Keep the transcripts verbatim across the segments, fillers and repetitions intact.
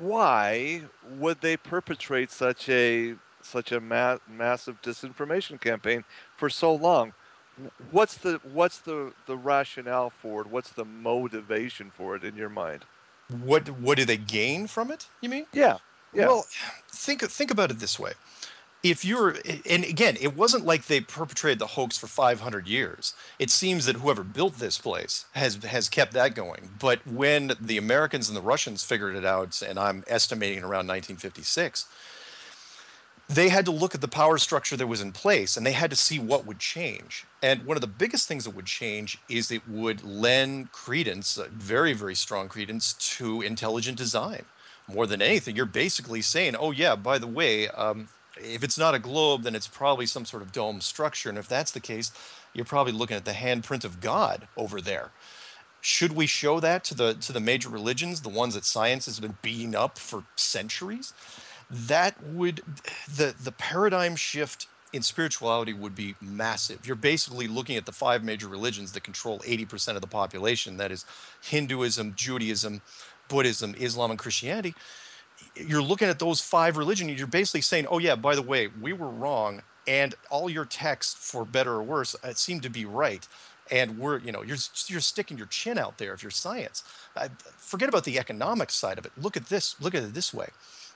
why would they perpetrate such a such a ma massive disinformation campaign for so long? What's the what's the the rationale for it? What's the motivation for it in your mind? What what do they gain from it, you mean? Yeah. Yeah. Well, think think about it this way. If you're, and again, it wasn't like they perpetrated the hoax for five hundred years. It seems that whoever built this place has has kept that going. But when the Americans and the Russians figured it out, and I'm estimating around nineteen fifty-six, they had to look at the power structure that was in place, and they had to see what would change. And one of the biggest things that would change is it would lend credence, very, very strong credence, to intelligent design. More than anything, you're basically saying, oh, yeah, by the way, um, if it's not a globe, then it's probably some sort of dome structure. And if that's the case, you're probably looking at the handprint of God over there. Should we show that to the, to the major religions, the ones that science has been beating up for centuries? That would, the, the paradigm shift in spirituality would be massive. You're basically looking at the five major religions that control eighty percent of the population. That is Hinduism, Judaism, Buddhism, Islam, and Christianity. You're looking at those five religions. You're basically saying, oh, yeah, by the way, we were wrong. And all your texts, for better or worse, it seemed to be right. And we're, you know, you're, you're sticking your chin out there if you're science. I, forget about the economic side of it. Look at this. Look at it this way.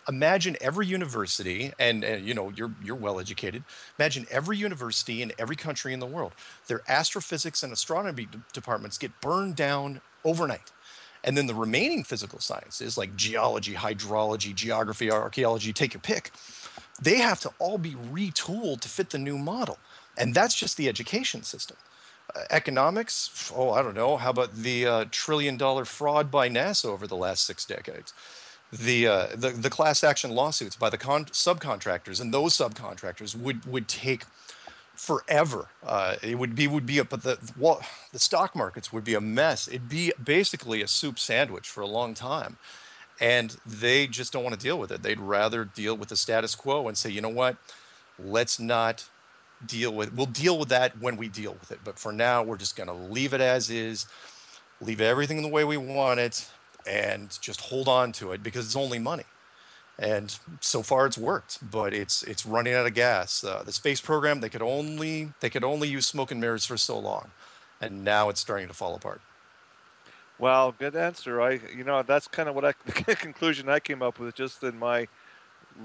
Imagine every university, and, and you know, you're, you're well-educated. Imagine every university in every country in the world. Their astrophysics and astronomy de- departments get burned down overnight. And then the remaining physical sciences, like geology, hydrology, geography, archaeology, take your pick, they have to all be retooled to fit the new model. And that's just the education system. Uh, economics, oh, I don't know. How about the uh, trillion-dollar fraud by NASA over the last six decades? The, uh, the, the class action lawsuits by the con subcontractors, and those subcontractors would, would take forever. Uh, it would be, would be a, but the, well, the stock markets would be a mess. It'd be basically a soup sandwich for a long time. And they just don't want to deal with it. They'd rather deal with the status quo and say, you know what, let's not deal with, we'll deal with that when we deal with it. But for now, we're just going to leave it as is, leave everything the way we want it, and just hold on to it because it's only money. And so far it's worked, but it's it's running out of gas. Uh, the space program, they could only they could only use smoke and mirrors for so long, and now it's starting to fall apart. Well, good answer. I you know, that's kind of what I the conclusion I came up with just in my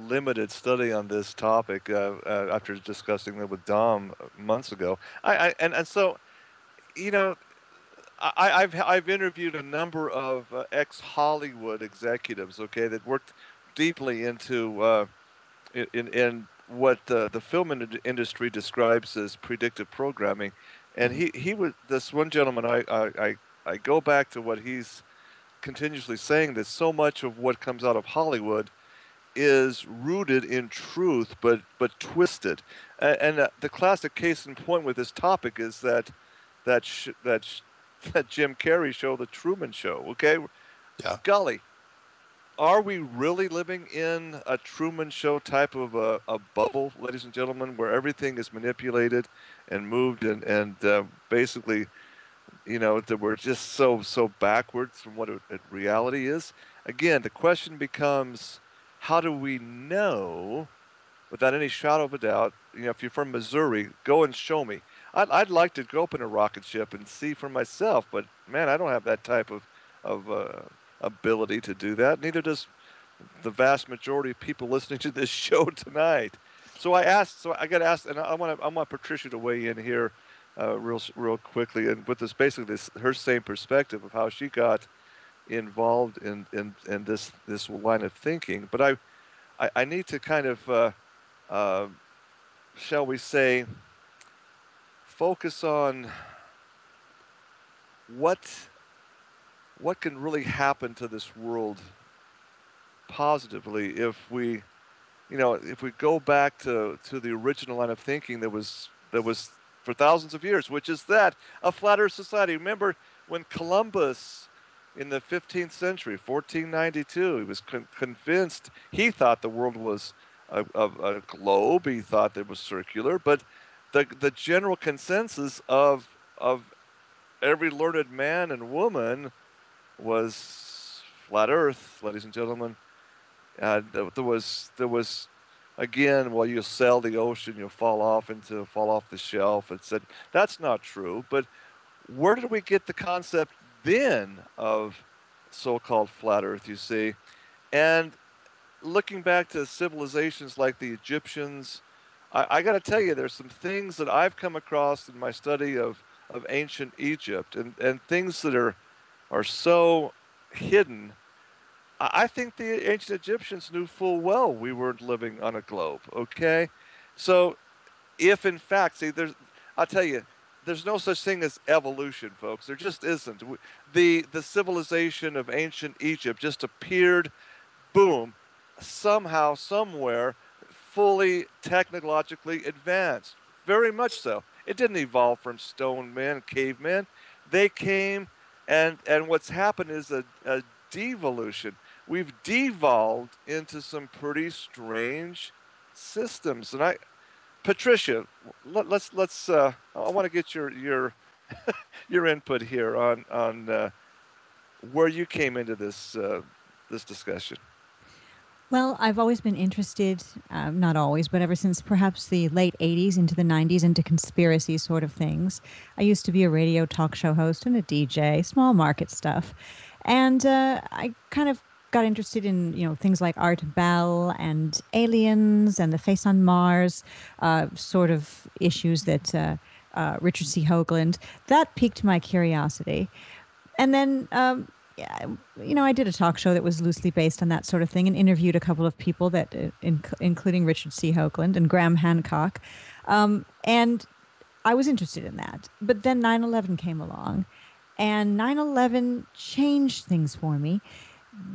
limited study on this topic uh, uh, after discussing it with Dom months ago. I, I and and so, you know, I, I've I've interviewed a number of uh, ex-Hollywood executives, okay, that worked deeply into uh, in in what the the film in industry describes as predictive programming, and he he was this one gentleman. I I I go back to what he's continuously saying, that so much of what comes out of Hollywood is rooted in truth, but but twisted. And, and uh, the classic case in point with this topic is that that sh that. Sh that Jim Carrey show, The Truman Show, okay? Yeah. Golly, are we really living in a Truman Show type of a, a bubble, ladies and gentlemen, where everything is manipulated and moved and, and uh, basically, you know, that we're just so, so backwards from what it, it reality is? Again, the question becomes, how do we know without any shadow of a doubt, you know, if you're from Missouri, go and show me. I'd, I'd like to go up in a rocket ship and see for myself, but man, I don't have that type of, of uh, ability to do that. Neither does the vast majority of people listening to this show tonight. So I asked, so I got asked, and I want to, I want Patricia to weigh in here, uh, real, real quickly, and with this basically this, her same perspective of how she got involved in in, in this this line of thinking. But I, I, I need to kind of, uh, uh, shall we say, focus on what what can really happen to this world positively if we, you know, if we go back to to the original line of thinking that was that was for thousands of years, which is that a flat Earth society. Remember when Columbus in the fifteenth century, fourteen ninety-two, he was con convinced he thought the world was a, a, a globe. He thought it was circular, but The, the general consensus of, of every learned man and woman was flat Earth, ladies and gentlemen. Uh, there was there was again, well, you'll sail the ocean, you'll fall off into fall off the shelf. It said that's not true. But where did we get the concept then of so-called flat Earth? You see, and looking back to civilizations like the Egyptians, I, I got to tell you, there's some things that I've come across in my study of of ancient Egypt, and and things that are are so hidden. I think the ancient Egyptians knew full well we weren't living on a globe, okay? So if in fact, see, there's, I'll tell you, there's no such thing as evolution, folks. There just isn't. The, the civilization of ancient Egypt just appeared, boom, somehow, somewhere, fully technologically advanced, very much so. It didn't evolve from stone men, cavemen. They came, and, and what's happened is a, a devolution. We've devolved into some pretty strange systems. And I, Patricia, let, let's let's. Uh, I want to get your your your input here on on uh, where you came into this uh, this discussion. Well, I've always been interested, um, not always, but ever since perhaps the late eighties into the nineties, into conspiracy sort of things. I used to be a radio talk show host and a D J, small market stuff. And uh, I kind of got interested in, you know, things like Art Bell and aliens and the face on Mars, uh, sort of issues that uh, uh, Richard C. Hoagland, that piqued my curiosity. And then, um, yeah, you know, I did a talk show that was loosely based on that sort of thing and interviewed a couple of people, that, uh, in, including Richard C. Hoagland and Graham Hancock. Um, and I was interested in that. But then nine eleven came along. And nine eleven changed things for me,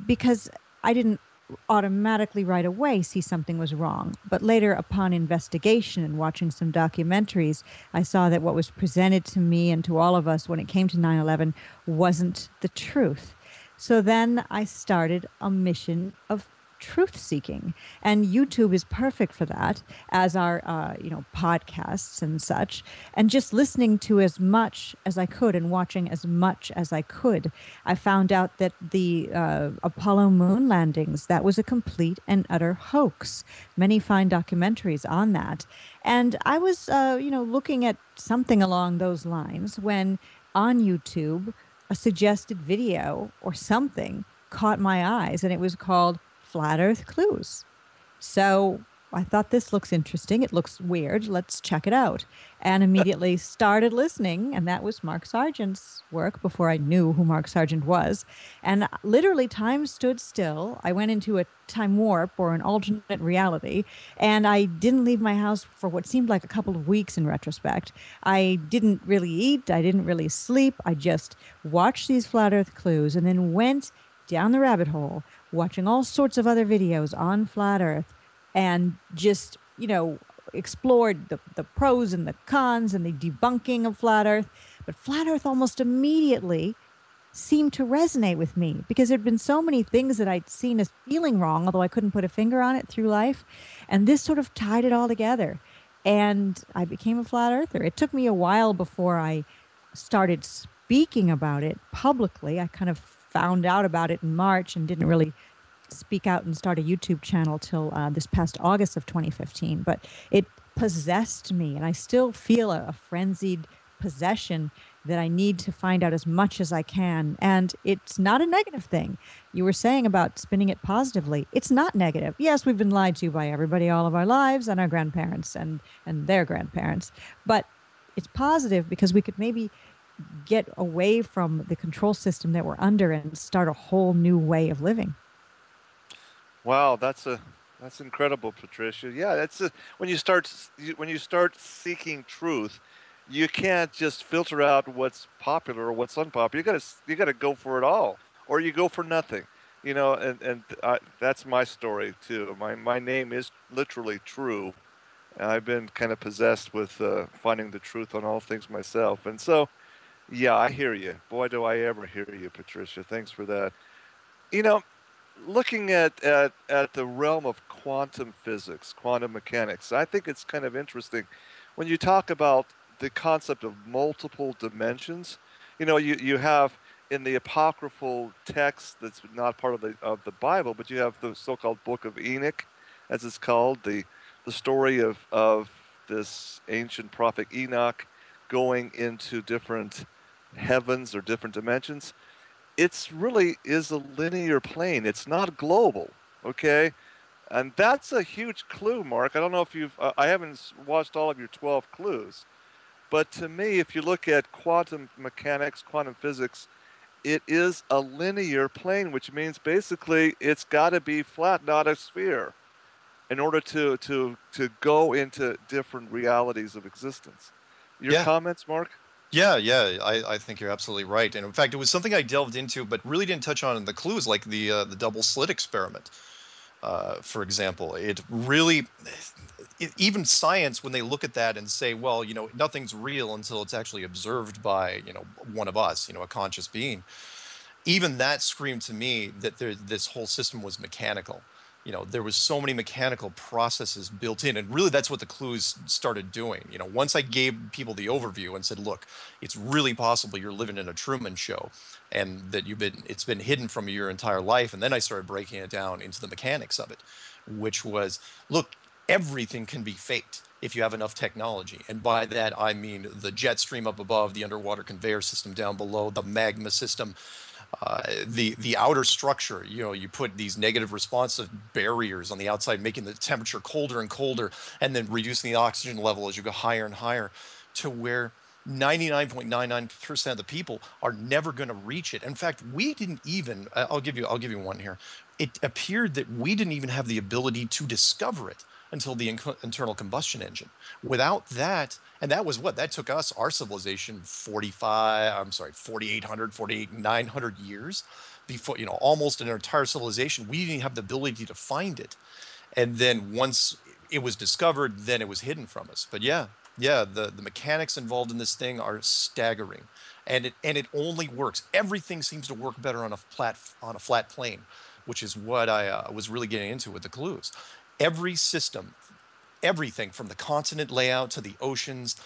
because I didn't automatically right away see something was wrong. But later, upon investigation and watching some documentaries, I saw that what was presented to me and to all of us when it came to nine eleven wasn't the truth. So then I started a mission of truth-seeking. And YouTube is perfect for that, as are, uh, you know, podcasts and such. And just listening to as much as I could and watching as much as I could, I found out that the uh, Apollo moon landings, that was a complete and utter hoax. Many fine documentaries on that. And I was, uh, you know, looking at something along those lines when on YouTube, a suggested video or something caught my eyes, and it was called Flat Earth Clues. So I thought, this looks interesting. It looks weird. Let's check it out. And immediately started listening. And that was Mark Sargent's work, before I knew who Mark Sargent was. And literally time stood still. I went into a time warp or an alternate reality. And I didn't leave my house for what seemed like a couple of weeks in retrospect. I didn't really eat. I didn't really sleep. I just watched these Flat Earth Clues and then went down the rabbit hole, watching all sorts of other videos on Flat Earth, and just, you know, explored the, the pros and the cons and the debunking of Flat Earth. But Flat Earth almost immediately seemed to resonate with me, because there'd been so many things that I'd seen as feeling wrong, although I couldn't put a finger on it through life. And this sort of tied it all together. And I became a Flat Earther. It took me a while before I started speaking about it publicly. I kind of found out about it in March and didn't really speak out and start a YouTube channel till uh, this past August of twenty fifteen. But it possessed me, and I still feel a, a frenzied possession that I need to find out as much as I can. And it's not a negative thing. You were saying about spinning it positively. It's not negative. Yes, we've been lied to by everybody all of our lives, and our grandparents and, and their grandparents. But it's positive, because we could maybe get away from the control system that we're under and start a whole new way of living. Wow, that's a that's incredible, Patricia. Yeah, that's a, when you start when you start seeking truth, you can't just filter out what's popular or what's unpopular. You gotta you gotta go for it all, or you go for nothing. You know, and and I, that's my story too. My my name is literally True. I've been kind of possessed with uh, finding the truth on all things myself, and so. Yeah, I hear you. Boy, do I ever hear you, Patricia. Thanks for that. You know, looking at, at, at the realm of quantum physics, quantum mechanics, I think it's kind of interesting. When you talk about the concept of multiple dimensions, you know, you, you have in the apocryphal text that's not part of the of the Bible, but you have the so-called Book of Enoch, as it's called, the the story of of this ancient prophet Enoch going into different heavens or different dimensions. It's really is a linear plane. It's not global, okay? And that's a huge clue, Mark. I don't know if you've, uh, I haven't watched all of your twelve clues, but to me, if you look at quantum mechanics, quantum physics, it is a linear plane, which means basically it's got to be flat, not a sphere, in order to, to, to go into different realities of existence. Your yeah. comments, Mark? Yeah, yeah, I, I think you're absolutely right. And in fact, it was something I delved into but really didn't touch on in the clues, like the, uh, the double slit experiment, uh, for example. It really, it, even science, when they look at that and say, well, you know, nothing's real until it's actually observed by, you know, one of us, you know, a conscious being, even that screamed to me that there, this whole system was mechanical. You know, there was so many mechanical processes built in, and really that's what the clues started doing. You know, once I gave people the overview and said, look, it's really possible you're living in a Truman Show and that you've been, it's been hidden from you your entire life. And then I started breaking it down into the mechanics of it, which was, look, everything can be faked if you have enough technology. And by that, I mean the jet stream up above, the underwater conveyor system down below, the magma system. Uh, the the outer structure, you know, you put these negative responsive barriers on the outside, making the temperature colder and colder, and then reducing the oxygen level as you go higher and higher, to where ninety-nine point nine nine percent of the people are never going to reach it. In fact, we didn't even. I'll give you. I'll give you one here. It appeared that we didn't even have the ability to discover it until the inc internal combustion engine. Without that, and that was what, that took us, our civilization, forty-five, I'm sorry, forty-eight hundred, forty-eight nine hundred years before, you know, almost an entire civilization. We didn't have the ability to find it. And then once it was discovered, then it was hidden from us. But yeah, yeah, the, the mechanics involved in this thing are staggering. And it, and it only works. Everything seems to work better on a flat, on a flat plane, which is what I uh, was really getting into with the clues. Every system, everything from the continent layout to the oceans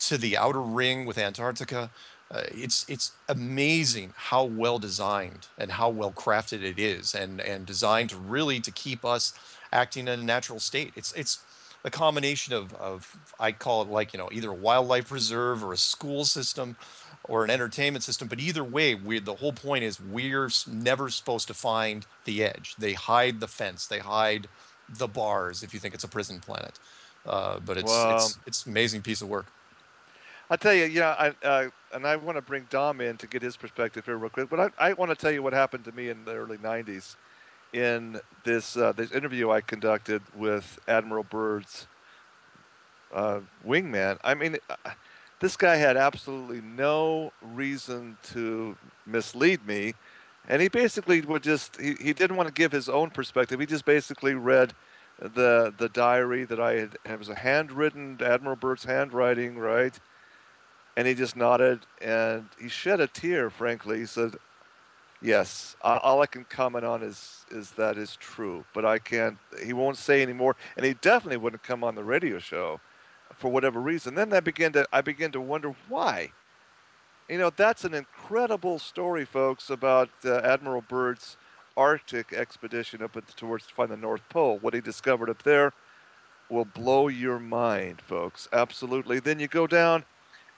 to the outer ring with Antarctica, uh, it's it's amazing how well designed and how well crafted it is, and and designed really to keep us acting in a natural state. It's it's a combination of of I call it, like, you know, either a wildlife reserve or a school system or an entertainment system, but either way, we, the whole point is we're never supposed to find the edge. They hide the fence. They hide the bars, if you think it's a prison planet, uh, but it's, well, it's it's amazing piece of work. I'll tell you, yeah, I, uh, and I want to bring Dom in to get his perspective here real quick. But I, I want to tell you what happened to me in the early nineties, in this uh, this interview I conducted with Admiral Byrd's uh, wingman. I mean, this guy had absolutely no reason to mislead me. And he basically would just, he, he didn't want to give his own perspective. He just basically read the the diary that I had, it was a handwritten, Admiral Byrd's handwriting, right? And he just nodded and he shed a tear, frankly. He said, yes, all I can comment on is, is that is true, but I can't, he won't say anymore. And he definitely wouldn't come on the radio show for whatever reason. Then that began to, I began to wonder why. You know, that's an incredible story, folks, about uh, Admiral Byrd's Arctic expedition up at, towards to find the North Pole. What he discovered up there will blow your mind, folks. Absolutely. Then you go down,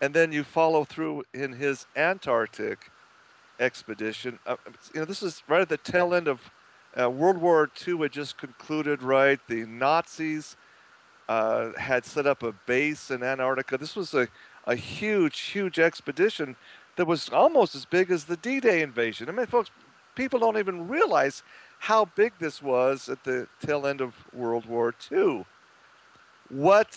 and then you follow through in his Antarctic expedition. Uh, you know, this is right at the tail end of uh, World War Two had just concluded, right? The Nazis uh, had set up a base in Antarctica. This was a A huge, huge expedition that was almost as big as the D Day invasion. I mean, folks, people don't even realize how big this was at the tail end of World War Two. What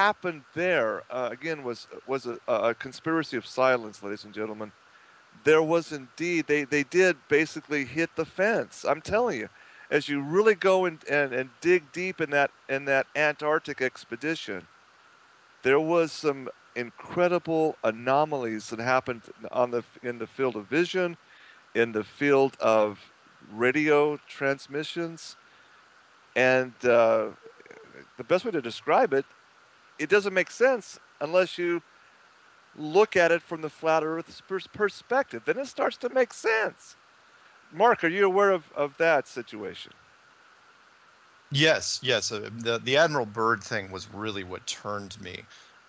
happened there, uh, again, was was a, a conspiracy of silence, ladies and gentlemen. There was indeed, they, they did basically hit the fence. I'm telling you, as you really go and, and, and dig deep in that, in that Antarctic expedition, there was some incredible anomalies that happened on the in the field of vision, in the field of radio transmissions, and uh, the best way to describe it, it doesn't make sense unless you look at it from the flat Earth's perspective, then it starts to make sense. Mark, are you aware of, of that situation? Yes, yes. The, the Admiral Byrd thing was really what turned me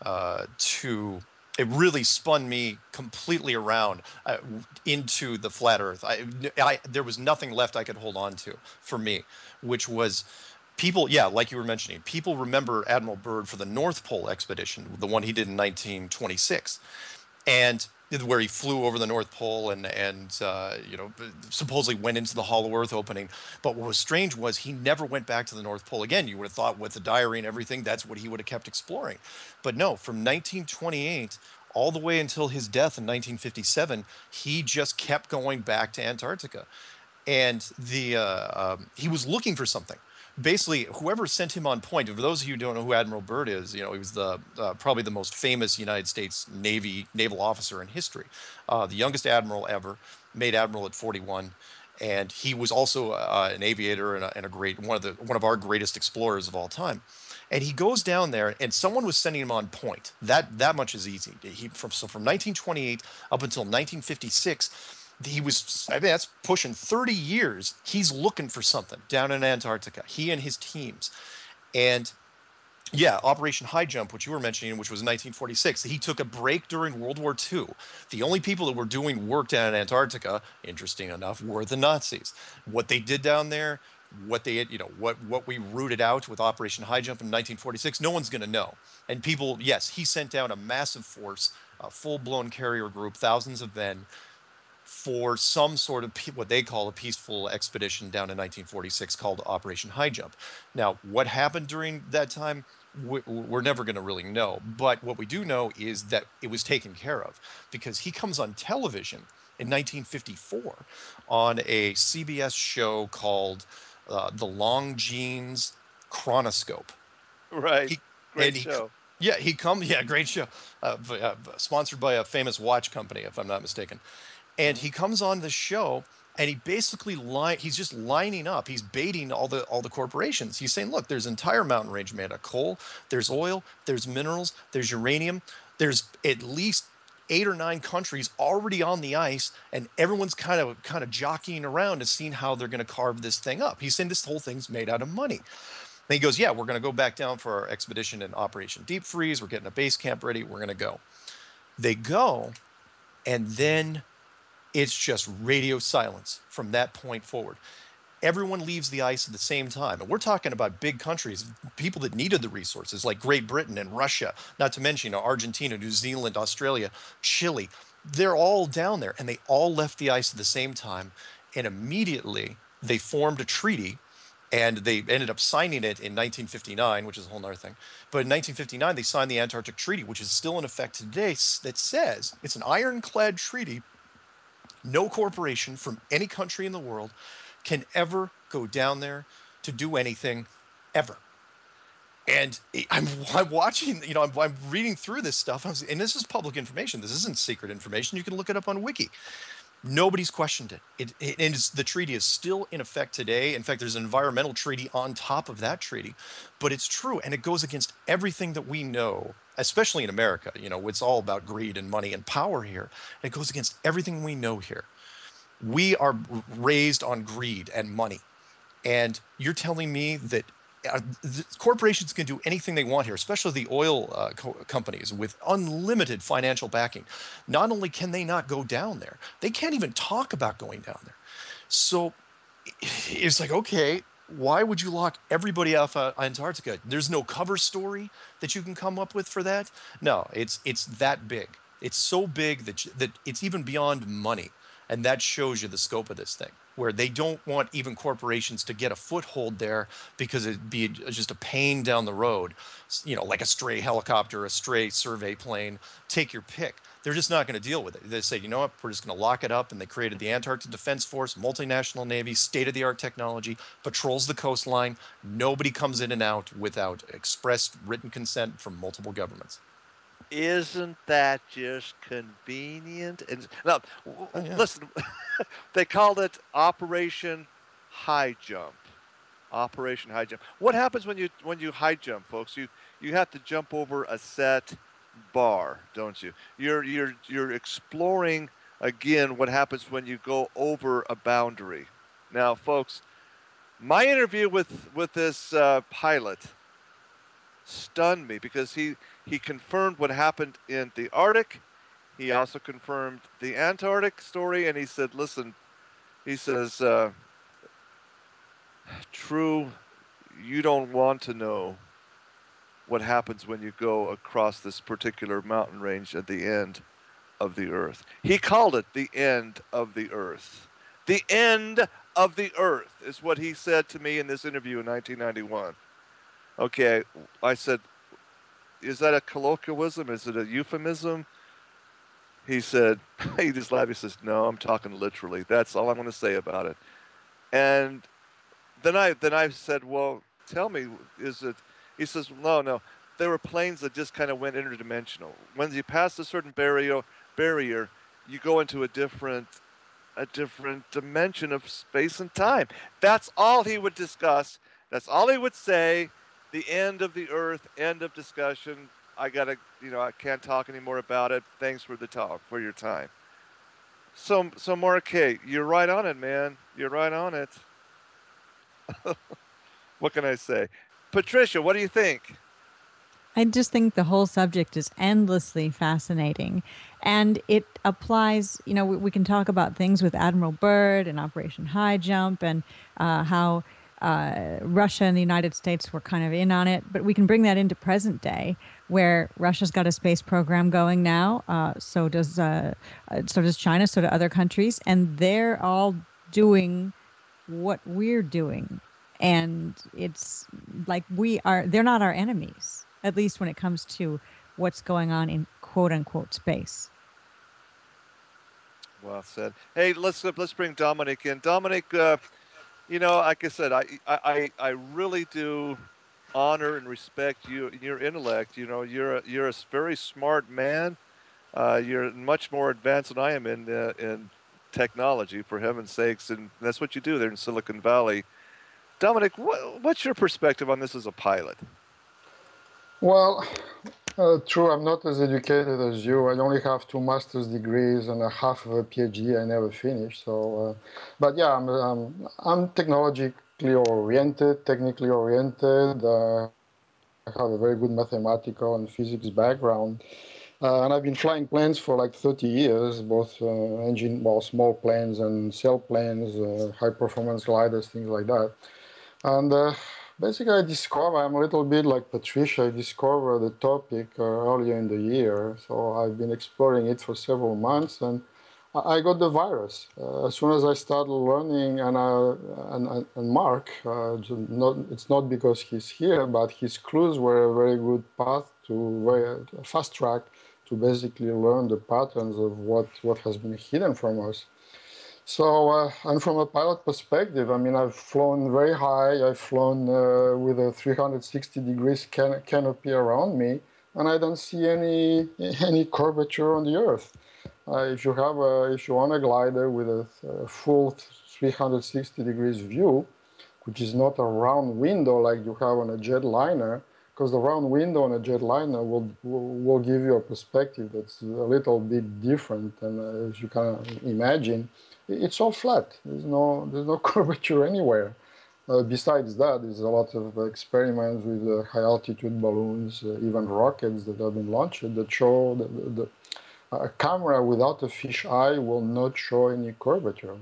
uh, to, it really spun me completely around uh, into the flat Earth. I, I, there was nothing left I could hold on to for me, which was people, yeah, like you were mentioning, people remember Admiral Byrd for the North Pole expedition, the one he did in nineteen twenty-six. And where he flew over the North Pole and, and uh, you know, supposedly went into the hollow earth opening. But what was strange was he never went back to the North Pole again. You would have thought with the diary and everything, that's what he would have kept exploring. But no, from nineteen twenty-eight all the way until his death in nineteen fifty-seven, he just kept going back to Antarctica. And the uh, um, he was looking for something. Basically, whoever sent him on point, for those of you who don't know who Admiral Byrd is, you know, he was the uh, probably the most famous United States Navy naval officer in history. Uh, the youngest admiral ever, made admiral at forty-one. And he was also uh, an aviator and a, and a great one of the one of our greatest explorers of all time. And he goes down there, and someone was sending him on point. That that much is easy. He from so from nineteen twenty-eight up until nineteen fifty-six. He was, I mean, that's pushing thirty years. He's looking for something down in Antarctica, he and his teams. And yeah, Operation High Jump, which you were mentioning, which was nineteen forty-six, he took a break during World War Two. The only people that were doing work down in Antarctica, interesting enough, were the Nazis. What they did down there, what they, you know, what, what we rooted out with Operation High Jump in nineteen forty-six, no one's going to know. And people, yes, he sent down a massive force, a full-blown carrier group, thousands of men, for some sort of what they call a peaceful expedition down in nineteen forty-six called Operation High Jump. Now, what happened during that time, we're never going to really know. But what we do know is that it was taken care of, because he comes on television in nineteen fifty-four on a C B S show called uh, The Long Jeans Chronoscope. Right. He, Great show. He, Yeah, he comes. Yeah, great show. Uh, uh, sponsored by a famous watch company, if I'm not mistaken. And he comes on the show, and he basically line, he's just lining up. He's baiting all the all the corporations. He's saying, look, there's an entire mountain range made out of coal. There's oil. There's minerals. There's uranium. There's at least eight or nine countries already on the ice, and everyone's kind of kind of jockeying around and seeing how they're going to carve this thing up. He's saying this whole thing's made out of money. And he goes, yeah, we're going to go back down for our expedition in Operation Deep Freeze. We're getting a base camp ready. We're going to go. They go, and then it's just radio silence from that point forward. Everyone leaves the ice at the same time. And we're talking about big countries, people that needed the resources, like Great Britain and Russia, not to mention you know, Argentina, New Zealand, Australia, Chile. They're all down there, and they all left the ice at the same time. And immediately, they formed a treaty, and they ended up signing it in nineteen fifty-nine, which is a whole other thing. But in nineteen fifty-nine, they signed the Antarctic Treaty, which is still in effect today, that says it's an ironclad treaty. No corporation from any country in the world can ever go down there to do anything, ever. And I'm, I'm watching, you know, I'm, I'm reading through this stuff, and this is public information. This isn't secret information. You can look it up on Wiki. Nobody's questioned it. It, it, it is, the treaty is still in effect today. In fact, there's an environmental treaty on top of that treaty. But it's true, and it goes against everything that we know, especially in America. You know, it's all about greed and money and power here. And it goes against everything we know here. We are raised on greed and money. And you're telling me that uh, the corporations can do anything they want here, especially the oil uh, co companies with unlimited financial backing. Not only can they not go down there, they can't even talk about going down there. So it's like, okay, why would you lock everybody off of Antarctica? There's no cover story that you can come up with for that. No, it's it's that big. It's so big that, you, that it's even beyond money. And that shows you the scope of this thing, where they don't want even corporations to get a foothold there because it'd be just a pain down the road, you know, like a stray helicopter, a stray survey plane, take your pick. They're just not going to deal with it. They say, you know what, we're just going to lock it up. And they created the Antarctic Defense Force, multinational Navy, state-of-the-art technology, patrols the coastline. Nobody comes in and out without express written consent from multiple governments. Isn't that just convenient? And now, oh, yeah. Listen, they called it Operation High Jump. Operation High Jump. What happens when you when you high jump, folks? You you have to jump over a set bar, don't you? You're you're you're exploring again what happens when you go over a boundary. Now, folks, my interview with with this uh, pilot stunned me because he he confirmed what happened in the Arctic. He yeah. also confirmed the Antarctic story, and he said, "Listen," he says, uh, "True, you don't want to know what happens when you go across this particular mountain range at the end of the earth." He called it the end of the earth. The end of the earth is what he said to me in this interview in nineteen ninety-one. Okay, I said, is that a colloquialism? Is it a euphemism? He said, he just laughed. He says, no, I'm talking literally. That's all I'm going to say about it. And then I, then I said, well, tell me, is it... He says, no, no. There were planes that just kind of went interdimensional. When you pass a certain barrier, barrier, you go into a different, a different dimension of space and time. That's all he would discuss. That's all he would say. The end of the earth, end of discussion. I gotta, you know, I can't talk anymore about it. Thanks for the talk, for your time. So, so Mark K, you're right on it, man. You're right on it. What can I say? Patricia, what do you think? I just think the whole subject is endlessly fascinating. And it applies, you know, we, we can talk about things with Admiral Byrd and Operation High Jump and uh, how uh, Russia and the United States were kind of in on it. But we can bring that into present day where Russia's got a space program going now. Uh, so does uh, so does China, so do other countries. And they're all doing what we're doing. And it's like we are, they're not our enemies, at least when it comes to what's going on in quote unquote space. Well said. Hey, let's, let's bring Dominic in. Dominic, uh, you know, like I said, I, I, I really do honor and respect you, your intellect. You know, you're a, you're a very smart man. Uh, you're much more advanced than I am in, uh, in technology, for heaven's sakes. And that's what you do there in Silicon Valley. Dominic, what, what's your perspective on this as a pilot? Well, uh, true, I'm not as educated as you. I only have two master's degrees and a half of a PhD I never finished. So, uh, but yeah, I'm, I'm, I'm technologically oriented, technically oriented. Uh, I have a very good mathematical and physics background. Uh, and I've been flying planes for like thirty years, both uh, engine, well, small planes and sailplanes, uh, high-performance gliders, things like that. And uh, basically I discovered, I'm a little bit like Patricia, I discovered the topic uh, earlier in the year. So I've been exploring it for several months and I, I got the virus. Uh, as soon as I started learning, and, I, and, and Mark, uh, not, it's not because he's here, but his clues were a very good path to very uh, fast track to basically learn the patterns of what, what has been hidden from us. So, uh, and from a pilot perspective, I mean, I've flown very high, I've flown uh, with a three hundred sixty degree can canopy around me, and I don't see any, any curvature on the Earth. Uh, if you have a, if you want a glider with a, a full three hundred sixty degrees view, which is not a round window like you have on a jetliner, because the round window on a jetliner will, will, will give you a perspective that's a little bit different than uh, as you can imagine. It's all flat. There's no, there's no curvature anywhere. Uh, besides that, there's a lot of experiments with uh, high-altitude balloons, uh, even rockets that have been launched that show that the, the, a camera without a fish eye will not show any curvature.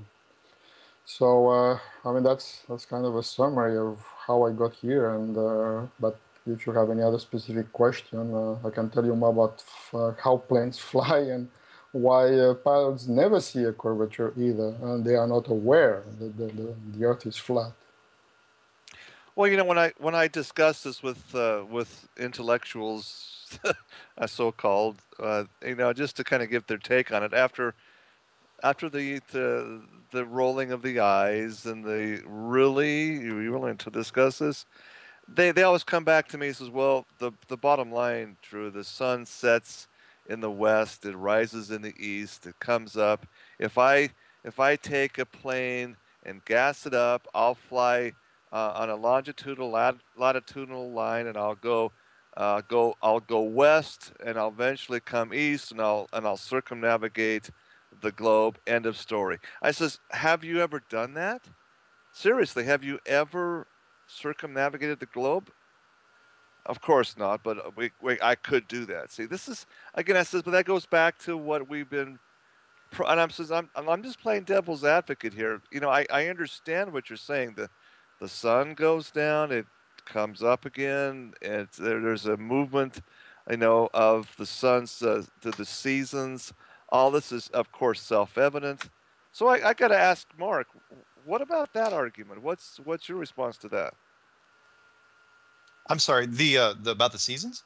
So, uh, I mean, that's, that's kind of a summary of how I got here. And uh, but if you have any other specific question, uh, I can tell you more about uh, how planes fly and why uh, pilots never see a curvature either, and they are not aware that the, the, the Earth is flat. Well, you know, when I when I discuss this with uh, with intellectuals, so-called, uh, you know, just to kind of give their take on it after after the the, the rolling of the eyes and the really, you willing to discuss this? They, they always come back to me and says, well, the, the bottom line, Drew, the sun sets in the west, it rises in the east, it comes up. If I, if I take a plane and gas it up, I'll fly uh, on a longitudinal, lat, latitudinal line, and I'll go uh, go. I'll go west, and I'll eventually come east, and I'll and I'll circumnavigate the globe. End of story. I says, have you ever done that? Seriously, have you ever circumnavigated the globe? Of course not, but we, we, I could do that. See, this is, again, I says, but that goes back to what we've been, and I'm, says, I'm, I'm just playing devil's advocate here. You know, I, I understand what you're saying. The, the sun goes down, it comes up again, and there, there's a movement, you know, of the sun's uh, to the seasons. All this is, of course, self-evident. So I, I got to ask Mark, what about that argument? What's, what's your response to that? I'm sorry, the, uh, the about the seasons?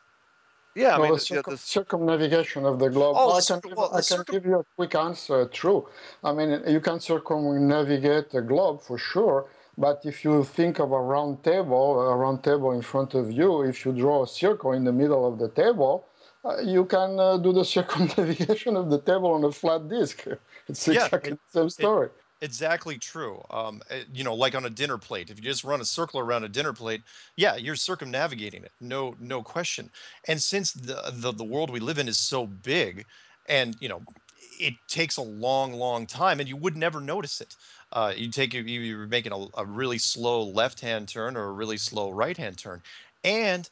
Yeah, I well, mean, the, circum yeah, the circumnavigation of the globe. Oh, I can, well, I can give you a quick answer, true. I mean, you can circumnavigate the globe for sure, but if you think of a round table, a round table in front of you, if you draw a circle in the middle of the table, uh, you can uh, do the circumnavigation of the table on a flat disk. It's exactly yeah, it, the same story. It, it, Exactly true. Um, you know, like on a dinner plate, if you just run a circle around a dinner plate, yeah, you're circumnavigating it. No, no question. And since the, the, the world we live in is so big and, you know, it takes a long, long time and you would never notice it. Uh, you take, you, you're making a, a really slow left-hand turn or a really slow right-hand turn. And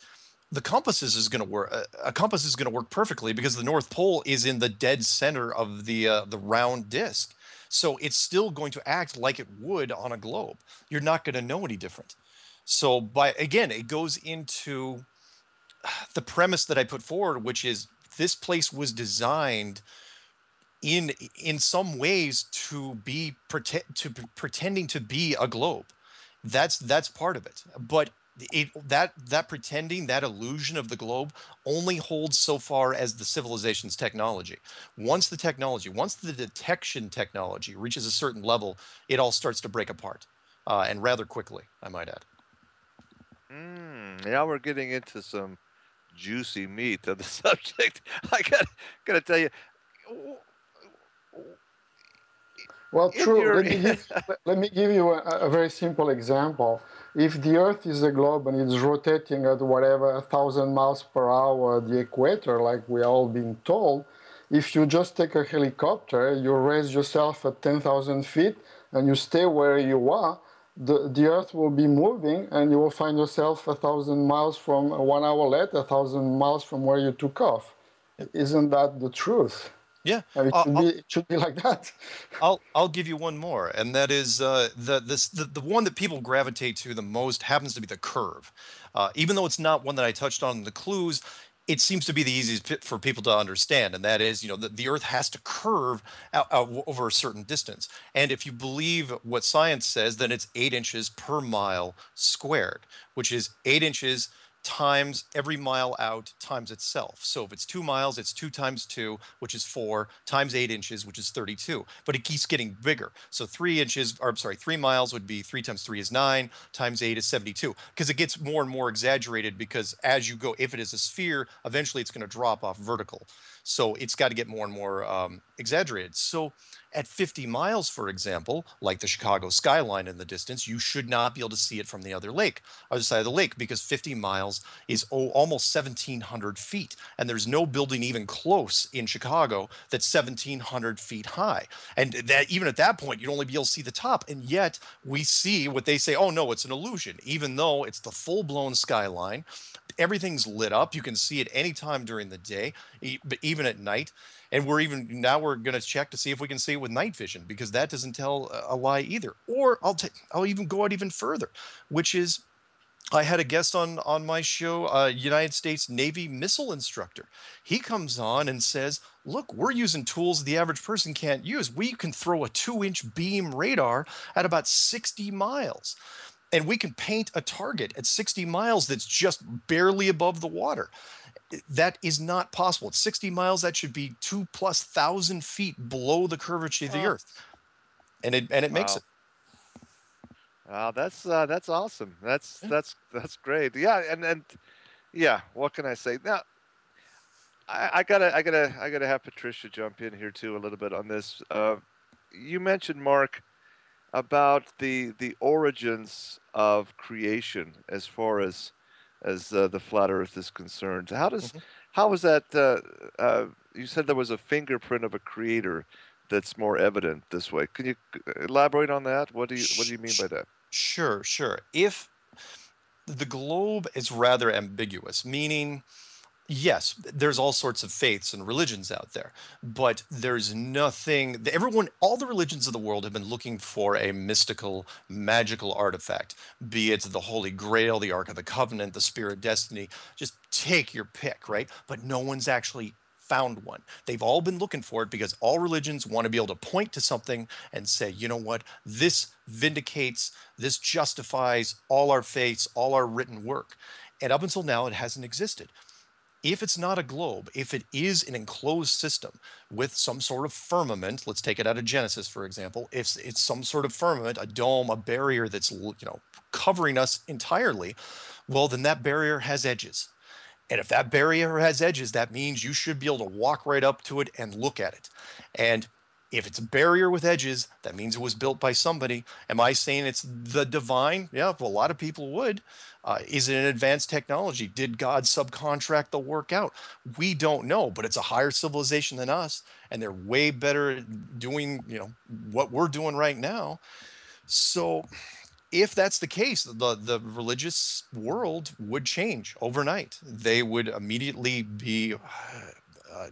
the compass is going to work. A compass is going to work perfectly because the North Pole is in the dead center of the, uh, the round disc. So it's still going to act like it would on a globe. You're not going to know any different. So by again, it goes into the premise that I put forward, which is this place was designed in in some ways to be pretend, to pretending to be a globe. That's that's part of it. But it, that that pretending, that illusion of the globe only holds so far as the civilization's technology. Once the technology, once the detection technology reaches a certain level, it all starts to break apart, uh, and rather quickly, I might add. Mm, now we're getting into some juicy meat of the subject. I got gotta tell you. Well, true. Let me give, let me give you a, a very simple example. If the Earth is a globe and it's rotating at whatever, a thousand miles per hour at the equator, like we are all being told, if you just take a helicopter, you raise yourself at ten thousand feet and you stay where you are, the, the Earth will be moving and you will find yourself a thousand miles from one hour later, a thousand miles from where you took off. Isn't that the truth? Yeah, I mean, it, should be, it should be like that. I'll I'll give you one more, and that is uh, the this the, the one that people gravitate to the most happens to be the curve, uh, even though it's not one that I touched on in the clues. It seems to be the easiest fit for people to understand, and that is, you know, the, the Earth has to curve out, out over a certain distance. And if you believe what science says, then it's eight inches per mile squared, which is eight inches. Times every mile out times itself. So if it's two miles, it's two times two, which is four, times eight inches, which is thirty-two. But it keeps getting bigger. So three inches, or I'm sorry, three miles would be three times three is nine, times eight is seventy-two. Because it gets more and more exaggerated because as you go, if it is a sphere, eventually it's going to drop off vertical. So it's got to get more and more um, exaggerated. So at fifty miles, for example, like the Chicago skyline in the distance, you should not be able to see it from the other lake, other side of the lake, because fifty miles is oh, almost seventeen hundred feet. And there's no building even close in Chicago that's seventeen hundred feet high. And that even at that point, you'd only be able to see the top. And yet we see what they say, oh, no, it's an illusion, even though it's the full-blown skyline. Everything's lit up. You can see it anytime during the day, but even at night. And we're even now we're going to check to see if we can see it with night vision, because that doesn't tell a lie either. Or I'll t I'll even go out even further, which is I had a guest on on my show, a United States Navy missile instructor. He comes on and says, look, we're using tools the average person can't use. We can throw a two-inch beam radar at about sixty miles. And we can paint a target at sixty miles that's just barely above the water. That is not possible. At sixty miles, that should be two plus thousand feet below the curvature of the Earth. And it and it wow. makes it. Wow, that's uh, that's awesome. That's yeah. that's that's great. Yeah, and and yeah, what can I say? Now, I, I gotta I gotta I gotta have Patricia jump in here too a little bit on this. Uh, you mentioned, Mark, about the the origins of creation as far as as uh, the flat Earth is concerned. How does mm-hmm. how is that? Uh, uh, you said there was a fingerprint of a creator that's more evident this way. Can you elaborate on that? What do you what do you mean by that? Sure, sure. If the globe is rather ambiguous, meaning, yes, there's all sorts of faiths and religions out there, but there's nothing, everyone, all the religions of the world have been looking for a mystical, magical artifact, be it the Holy Grail, the Ark of the Covenant, the Spear of Destiny, just take your pick, right? But no one's actually found one. They've all been looking for it because all religions want to be able to point to something and say, you know what, this vindicates, this justifies all our faiths, all our written work. And up until now, it hasn't existed. If it's not a globe, if it is an enclosed system with some sort of firmament, let's take it out of Genesis, for example, if it's some sort of firmament, a dome, a barrier that's, you know, covering us entirely, well, then that barrier has edges. And if that barrier has edges, that means you should be able to walk right up to it and look at it. And if it's a barrier with edges, that means it was built by somebody. Am I saying it's the divine? Yeah, well, a lot of people would. Uh, is it an advanced technology? Did God subcontract the work out? We don't know, but it's a higher civilization than us, and they're way better at doing, you know, what we're doing right now. So if that's the case, the, the religious world would change overnight. They would immediately be Uh,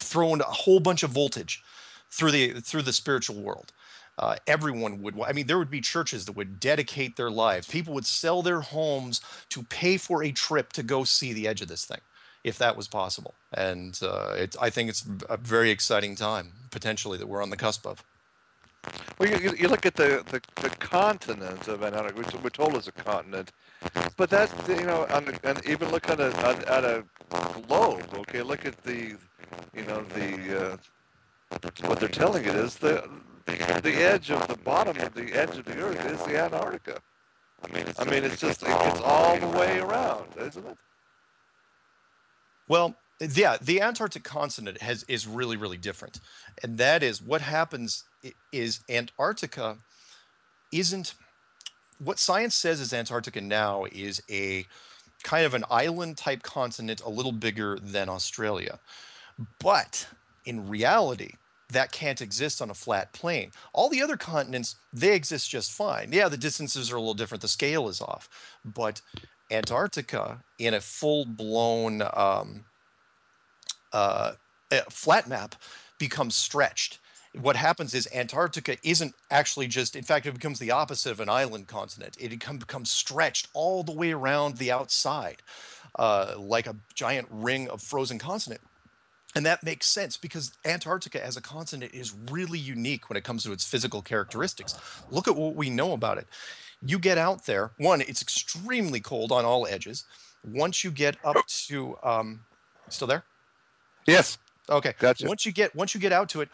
thrown a whole bunch of voltage through the through the spiritual world. Uh, everyone would, I mean, there would be churches that would dedicate their lives. People would sell their homes to pay for a trip to go see the edge of this thing, if that was possible. And uh, it's, I think it's a very exciting time, potentially, that we're on the cusp of. Well, you, you look at the, the, the continent of Antarctica, which we're told is a continent, but that's, you know, and, and even look at a, at a globe, okay, look at the, you know, the, uh, what they're telling it is the, the, the edge of the bottom of the edge of the Earth is the Antarctica. I mean, it's, I mean, it's just, it gets all the way around, isn't it? Well, yeah, the Antarctic continent has, is really, really different. And that is what happens is Antarctica isn't, what science says is Antarctica now is a kind of an island type continent a little bigger than Australia. But in reality, that can't exist on a flat plane. All the other continents, they exist just fine. Yeah, the distances are a little different. The scale is off. But Antarctica in a full-blown um, uh, flat map becomes stretched. What happens is Antarctica isn't actually just, in fact, it becomes the opposite of an island continent. It becomes stretched all the way around the outside, uh, like a giant ring of frozen continent. And that makes sense because Antarctica as a continent is really unique when it comes to its physical characteristics. Look at what we know about it. You get out there, one, it's extremely cold on all edges. Once you get up to, um, still there? Yes. Okay. Gotcha. Once you get, once you get out to it,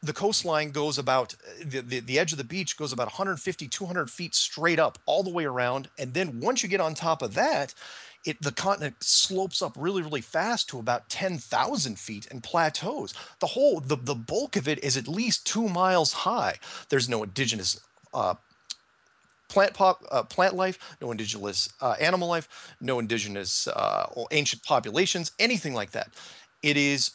the coastline goes about, the, the, the edge of the beach goes about one hundred fifty, two hundred feet straight up all the way around. And then once you get on top of that, it, the continent slopes up really, really fast to about ten thousand feet and plateaus. The whole, the, the bulk of it is at least two miles high. There's no indigenous uh, plant pop, uh, plant life, no indigenous uh, animal life, no indigenous uh, ancient populations, anything like that. It is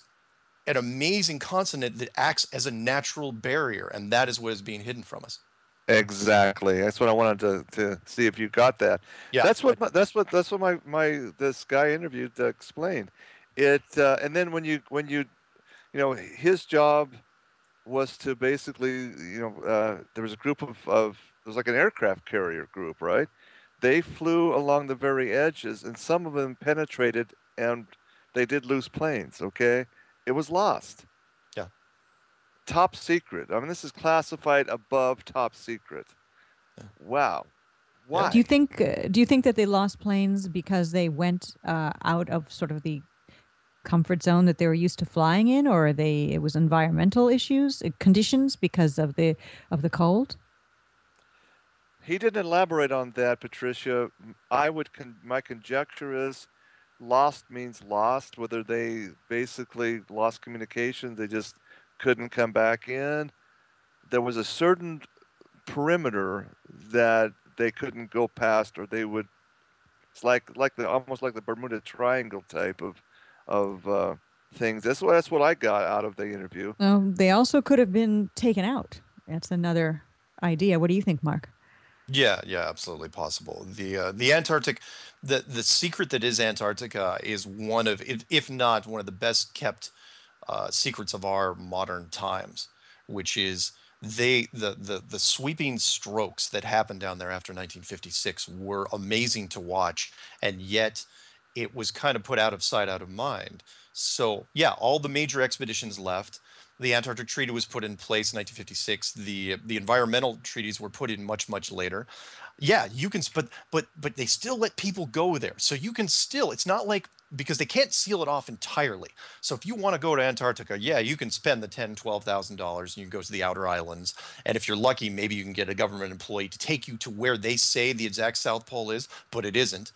an amazing continent that acts as a natural barrier, and that is what is being hidden from us. Exactly. That's what I wanted to, to see if you got that. Yeah. That's what my, that's what that's what my, my this guy interviewed uh, explained. It uh, and then when you when you you know his job was to basically you know uh, there was a group of of there was like an aircraft carrier group, right? They flew along the very edges, and some of them penetrated, and they did lose planes. Okay. It was lost. Yeah. Top secret. I mean, this is classified above top secret. Yeah. Wow. Why? Do you think? Uh, do you think that they lost planes because they went uh, out of sort of the comfort zone that they were used to flying in, or are they? It was environmental issues, conditions because of the of the cold. He didn't elaborate on that, Patricia. I would. Con my conjecture is, lost means lost, whether they basically lost communication, they just couldn't come back in. There was a certain perimeter that they couldn't go past or they would It's like like the almost like the Bermuda Triangle type of of uh, things. That's what that's what I got out of the interview. Um, they also could have been taken out. That's another idea. What do you think, Mark? Yeah, yeah, absolutely possible. The uh, the Antarctic, the the secret that is Antarctica is one of, if, if not one of the best kept uh, secrets of our modern times, which is they the the the sweeping strokes that happened down there after nineteen fifty-six were amazing to watch, and yet it was kind of put out of sight, out of mind. So yeah, all the major expeditions left. The Antarctic Treaty was put in place in nineteen fifty-six. The the environmental treaties were put in much, much later. Yeah, you can, but but but they still let people go there. So you can still, it's not like, because they can't seal it off entirely. So if you want to go to Antarctica, yeah, you can spend the ten thousand dollars, twelve thousand dollars, and you can go to the outer islands. And if you're lucky, maybe you can get a government employee to take you to where they say the exact South Pole is, but it isn't.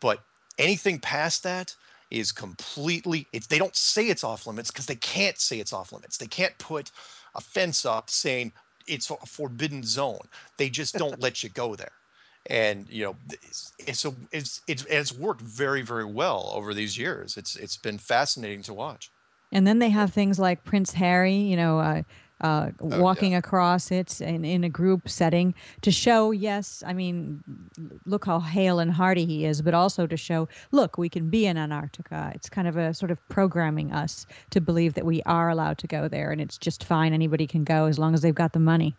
But anything past that is completely, it, they don't say it's off limits because they can't say it's off limits. They can't put a fence up saying it's a forbidden zone. They just don't let you go there. And, you know, it's, it's, a, it's, it's, it's worked very, very well over these years. It's, it's been fascinating to watch. And then they have things like Prince Harry, you know, uh, uh, walking oh, yeah. across it in, in a group setting to show, yes, I mean, look how hale and hearty he is, but also to show, look, we can be in Antarctica. It's kind of a sort of programming us to believe that we are allowed to go there and it's just fine. Anybody can go as long as they've got the money.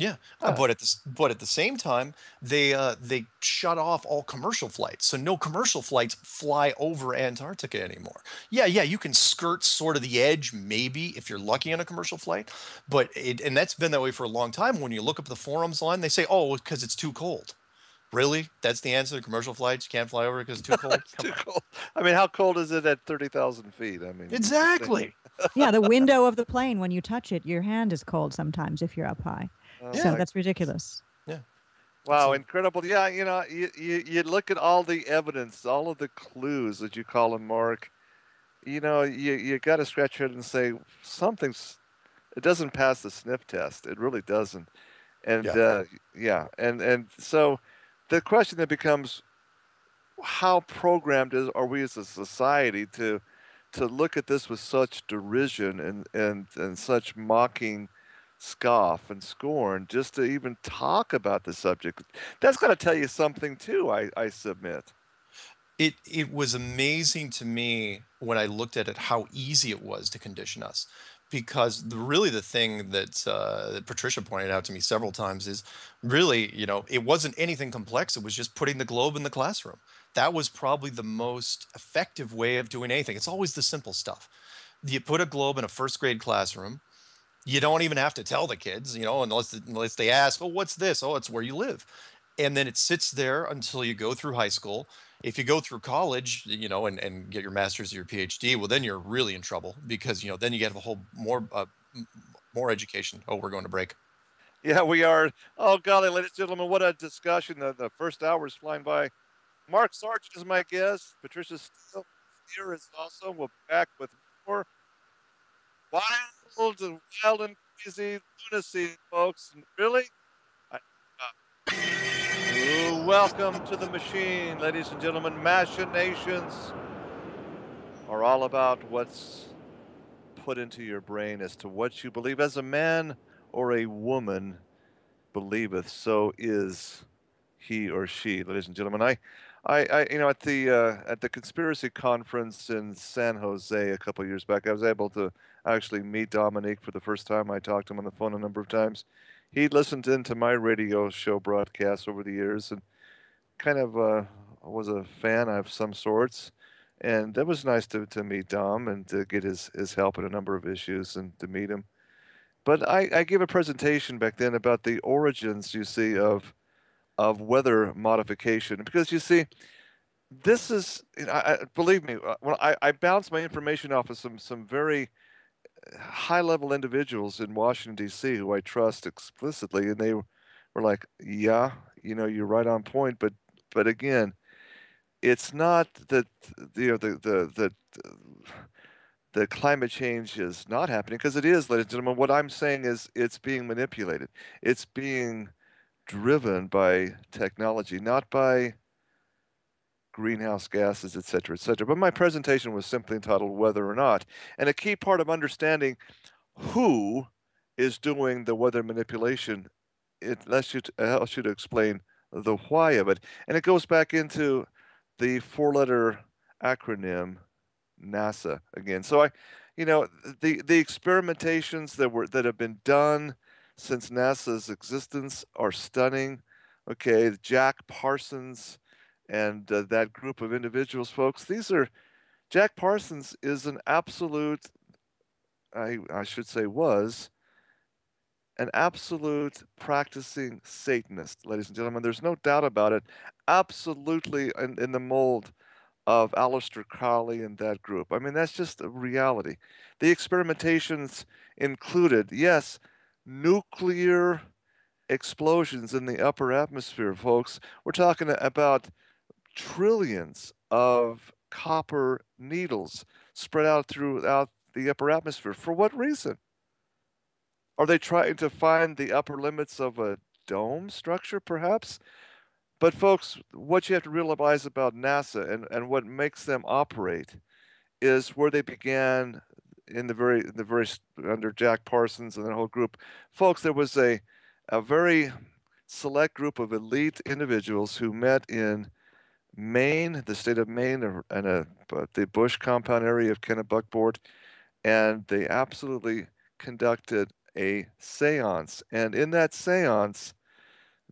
Yeah, uh, but at the but at the same time, they uh, they shut off all commercial flights, so no commercial flights fly over Antarctica anymore. Yeah, yeah, you can skirt sort of the edge maybe if you're lucky on a commercial flight, but it, and that's been that way for a long time. When you look up the forums line, they say, oh, because it's too cold. Really? That's the answer to commercial flights? You can't fly over because it's too cold? Come on. Too cold. I mean, how cold is it at thirty thousand feet? I mean, exactly. Yeah, the window of the plane, when you touch it, your hand is cold sometimes if you're up high. Uh, so yeah. That's ridiculous. Yeah. Wow, incredible. Yeah, you know, you, you, you look at all the evidence, all of the clues that you call them, Mark. You know, you, you got to scratch your head and say, something's, it doesn't pass the sniff test. It really doesn't. And yeah, uh, yeah. And, and so the question that becomes, how programmed is, are we as a society to to look at this with such derision and, and, and such mocking scoff and scorn just to even talk about the subject? That's got to tell you something too, I, I submit. It, it was amazing to me when I looked at it how easy it was to condition us. Because the, really the thing that, uh, that Patricia pointed out to me several times is really, you know, it wasn't anything complex. It was just putting the globe in the classroom. That was probably the most effective way of doing anything. It's always the simple stuff. You put a globe in a first grade classroom. You don't even have to tell the kids, you know, unless, unless they ask, oh, what's this? Oh, it's where you live. And then it sits there until you go through high school. If you go through college, you know, and, and get your master's or your P H D, well, then you're really in trouble because, you know, then you get a whole more uh, more education. Oh, we're going to break. Yeah, we are. Oh, golly, ladies and gentlemen, what a discussion. The, the first hour is flying by. Mark Sargent is my guest. Patricia Steele here is also. We'll be back with more wild and wild and crazy lunacy, folks. And really? I, uh, Welcome to the machine, ladies and gentlemen. Machinations are all about what's put into your brain as to what you believe. As a man or a woman believeth, so is he or she, ladies and gentlemen. I, I, I you know, at the uh, at the conspiracy conference in San Jose a couple of years back, I was able to actually meet Dominique for the first time. I talked to him on the phone a number of times. He listened into my radio show broadcasts over the years, and kind of uh, was a fan of some sorts, and that was nice to, to meet Dom and to get his, his help in a number of issues and to meet him. But I, I gave a presentation back then about the origins, you see, of of weather modification, because you see, this is, you know, I, believe me, when I, I bounced my information off of some some very high-level individuals in Washington, D C who I trust explicitly, and they were like, yeah, you know, you're right on point, but but again, it's not that, you know, the the the the climate change is not happening, because it is, ladies and gentlemen. What I'm saying is it's being manipulated. It's being driven by technology, not by greenhouse gases, et cetera, et cetera. But my presentation was simply entitled Whether or Not. And a key part of understanding who is doing the weather manipulation, it lets you to, it helps you to explain the why of it. And it goes back into the four-letter acronym NASA again. So I, you know, the, the experimentations that were that have been done since NASA's existence are stunning. Okay, Jack Parsons and uh, that group of individuals, folks, these are, Jack Parsons is an absolute, I, I should say was, an absolute practicing Satanist, ladies and gentlemen. There's no doubt about it. Absolutely in, in the mold of Aleister Crowley and that group. I mean, that's just a reality. The experimentations included, yes, nuclear explosions in the upper atmosphere, folks. We're talking about trillions of copper needles spread out throughout the upper atmosphere. For what reason? Are they trying to find the upper limits of a dome structure, perhaps? But folks, what you have to realize about NASA and, and what makes them operate is where they began in the very, in the very under Jack Parsons and the whole group. Folks, there was a, a very select group of elite individuals who met in Maine, the state of Maine, and a, the Bush compound area of Kennebunkport, and they absolutely conducted a seance. And in that seance,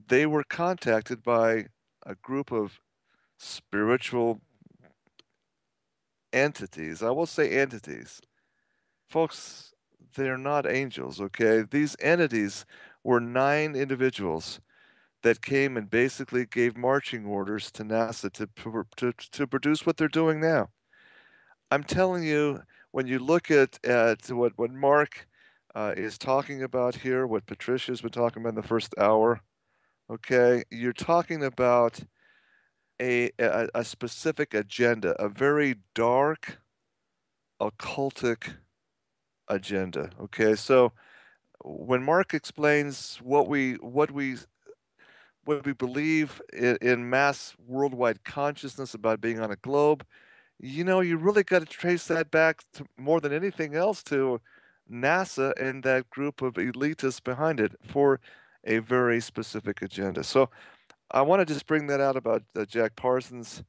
they were contacted by a group of spiritual entities. I will say entities. Folks, they're not angels, okay? These entities were nine individuals that came and basically gave marching orders to NASA to, to, to produce what they're doing now. I'm telling you, when you look at, at what, what Mark uh, is talking about here, what Patricia's been talking about in the first hour, okay, you're talking about a, a, a specific agenda, a very dark, occultic agenda, okay? So when Mark explains what we, what we, what we believe in, in mass worldwide consciousness about being on a globe, you know, you really got to trace that back to, more than anything else, to NASA and that group of elitists behind it for a very specific agenda. So I want to just bring that out about uh, Jack Parsons,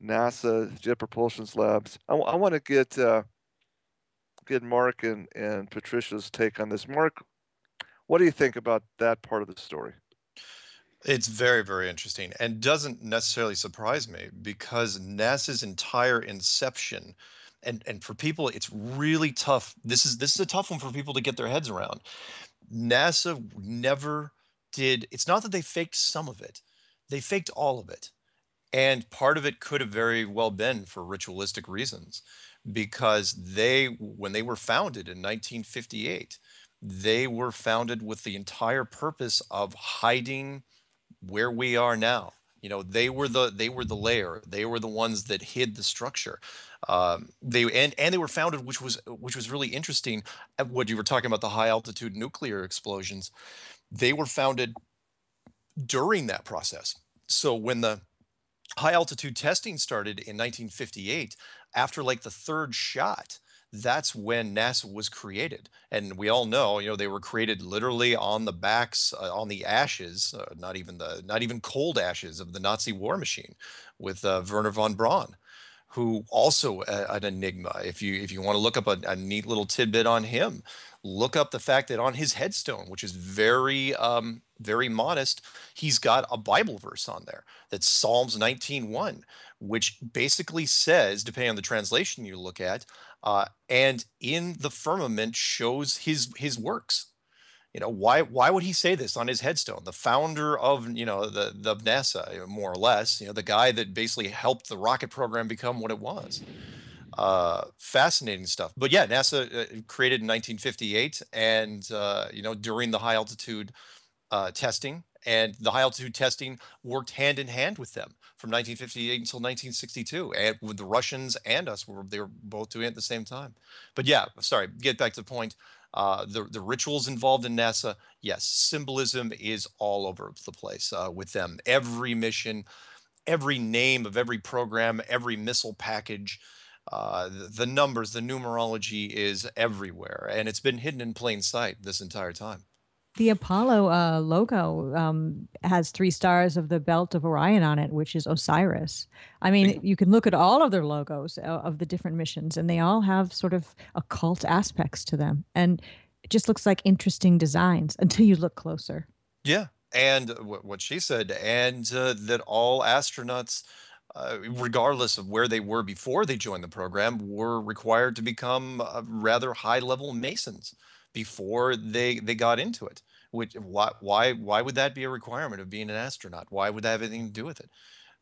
NASA, Jet Propulsion Labs. I, I want to get uh, get Mark and, and Patricia's take on this. Mark, what do you think about that part of the story? It's very, very interesting and doesn't necessarily surprise me because NASA's entire inception, and, and for people, it's really tough. This is, this is a tough one for people to get their heads around. NASA never did, it's not that they faked some of it, they faked all of it. And part of it could have very well been for ritualistic reasons because they, when they were founded in nineteen fifty-eight, they were founded with the entire purpose of hiding where we are now. You know, they were the, they were the layer, they were the ones that hid the structure. Um, they and and they were founded, which was which was really interesting. What you were talking about, the high altitude nuclear explosions, they were founded during that process. So when the high altitude testing started in nineteen fifty-eight, after like the third shot, that's when NASA was created. And we all know, you know, they were created literally on the backs, uh, on the ashes, uh, not even the not even cold ashes of the Nazi war machine, with uh, Wernher von Braun, who also uh, an enigma. If you if you want to look up a, a neat little tidbit on him, look up the fact that on his headstone, which is very um, very modest, he's got a Bible verse on there. That's Psalms nineteen one, which basically says, depending on the translation you look at, uh, and in the firmament shows his his works. You know, why why would he say this on his headstone? The founder of, you know, the, the NASA, more or less, you know, the guy that basically helped the rocket program become what it was. Uh, fascinating stuff. But yeah, NASA uh, created in nineteen fifty-eight and, uh, you know, during the high altitude uh, testing, and the high altitude testing worked hand in hand with them from nineteen fifty-eight until nineteen sixty-two. And with the Russians and us, we were, they were both doing it at the same time. But yeah, sorry, get back to the point. Uh, the, the rituals involved in NASA, yes, symbolism is all over the place uh, with them. Every mission, every name of every program, every missile package, uh, the, the numbers, the numerology is everywhere. And it's been hidden in plain sight this entire time. The Apollo uh, logo um, has three stars of the belt of Orion on it, which is Osiris. I mean, you can look at all of their logos of the different missions, and they all have sort of occult aspects to them. And it just looks like interesting designs until you look closer. Yeah. And what she said, and uh, that all astronauts, uh, regardless of where they were before they joined the program, were required to become uh, rather high-level Masons before they they got into it. Which why why why would that be a requirement of being an astronaut? Why would that have anything to do with it?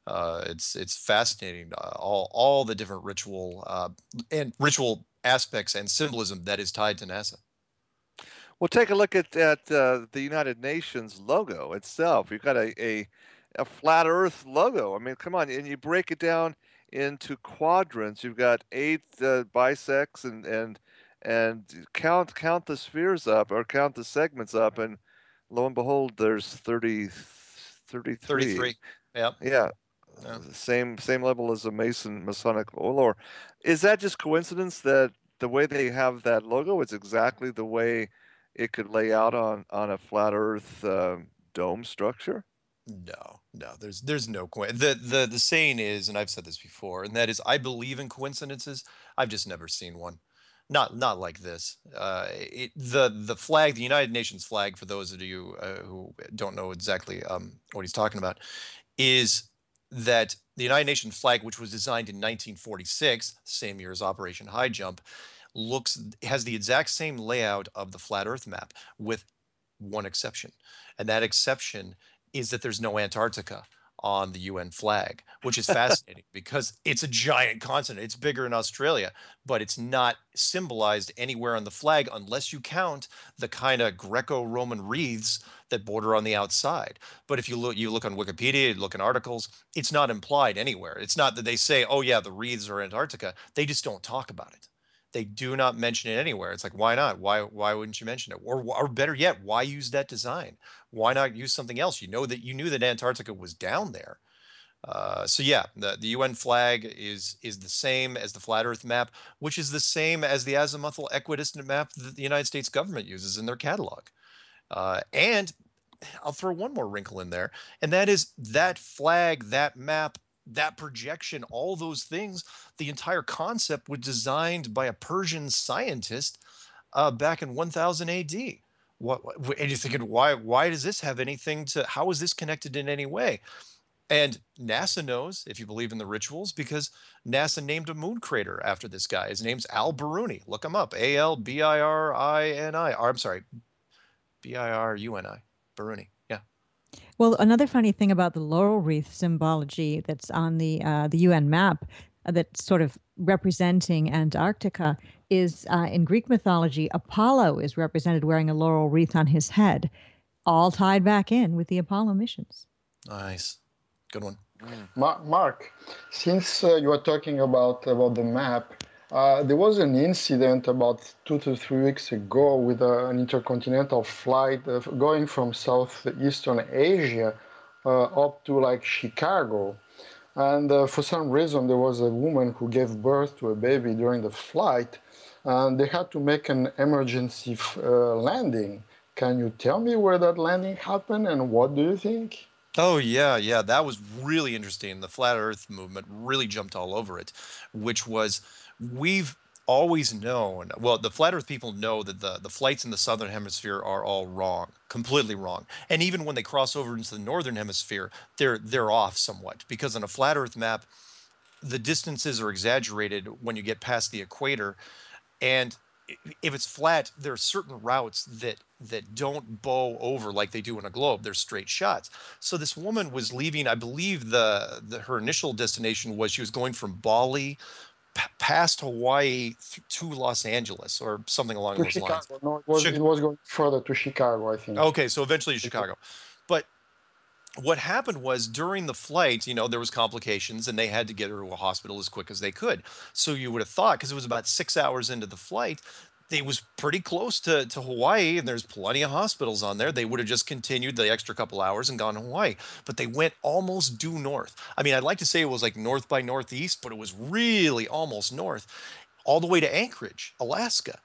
Uh, it's it's fascinating, uh, all all the different ritual uh, and ritual aspects and symbolism that is tied to NASA. Well, take a look at, at uh, the United Nations logo itself. You've got a, a, a flat Earth logo. I mean, come on. And you break it down into quadrants. You've got eight uh, bisects and, and, and count, count the spheres up or count the segments up. And lo and behold, there's thirty, thirty-three. thirty-three. Yep. Yeah. Yeah. Same, same level as a Mason Masonic lore. Is that just coincidence that the way they have that logo is exactly the way it could lay out on on a flat Earth uh, dome structure? No, no. There's there's no the the the saying is, and I've said this before, and that is, I believe in coincidences. I've just never seen one, not not like this. Uh, it, the the flag, the United Nations flag, for those of you uh, who don't know exactly um, what he's talking about, is that the United Nations flag, which was designed in nineteen forty-six, same year as Operation High Jump, looks has the exact same layout of the flat Earth map, with one exception, and that exception is that there's no Antarctica on the U N flag, which is fascinating because it's a giant continent. It's bigger in Australia, but it's not symbolized anywhere on the flag unless you count the kind of Greco-Roman wreaths that border on the outside. But if you look, you look on Wikipedia, you look in articles, it's not implied anywhere. It's not that they say, oh yeah, the wreaths are Antarctica. They just don't talk about it. They do not mention it anywhere. It's like, why not? Why why wouldn't you mention it? Or, or better yet, why use that design? Why not use something else? You know that you knew that Antarctica was down there. Uh, so yeah, the, the U N flag is is the same as the Flat Earth map, which is the same as the azimuthal equidistant map that the United States government uses in their catalog. Uh, and I'll throw one more wrinkle in there, and that is that flag, that map, that projection, all those things, the entire concept was designed by a Persian scientist uh, back in one thousand A D. What, what, and you're thinking, why, why does this have anything to, how is this connected in any way? And NASA knows, if you believe in the rituals, because NASA named a moon crater after this guy. His name's Al Biruni. Look him up. A L B I R I N I. Or, I'm sorry, B I R U N I. Biruni. Well, another funny thing about the laurel wreath symbology that's on the uh, the U N map uh, that's sort of representing Antarctica is uh, in Greek mythology, Apollo is represented wearing a laurel wreath on his head, all tied back in with the Apollo missions. Nice. Good one. Mm. Mark, since uh, you are talking about, about the map, uh, there was an incident about two to three weeks ago with uh, an intercontinental flight uh, going from Southeastern Asia uh, up to like Chicago. And uh, for some reason, there was a woman who gave birth to a baby during the flight, and they had to make an emergency f uh, landing. Can you tell me where that landing happened and what do you think? Oh, yeah, yeah. That was really interesting. The Flat Earth movement really jumped all over it, which was... We've always known, well, the Flat Earth people know that the, the flights in the Southern Hemisphere are all wrong, completely wrong. And even when they cross over into the Northern Hemisphere, they're, they're off somewhat. Because on a Flat Earth map, the distances are exaggerated when you get past the equator. And if it's flat, there are certain routes that, that don't bow over like they do in a globe. They're straight shots. So this woman was leaving, I believe the, the her initial destination was she was going from Bali past Hawaii to Los Angeles or something along those lines. No, it was, it was going further to Chicago, I think. Okay, so eventually Chicago. But what happened was during the flight, you know, there was complications and they had to get her to a hospital as quick as they could. So you would have thought, because it was about six hours into the flight, They was pretty close to, to Hawaii, and there's plenty of hospitals on there. They would have just continued the extra couple hours and gone to Hawaii, but they went almost due north. I mean, I'd like to say it was like north by northeast, but it was really almost north, all the way to Anchorage, Alaska.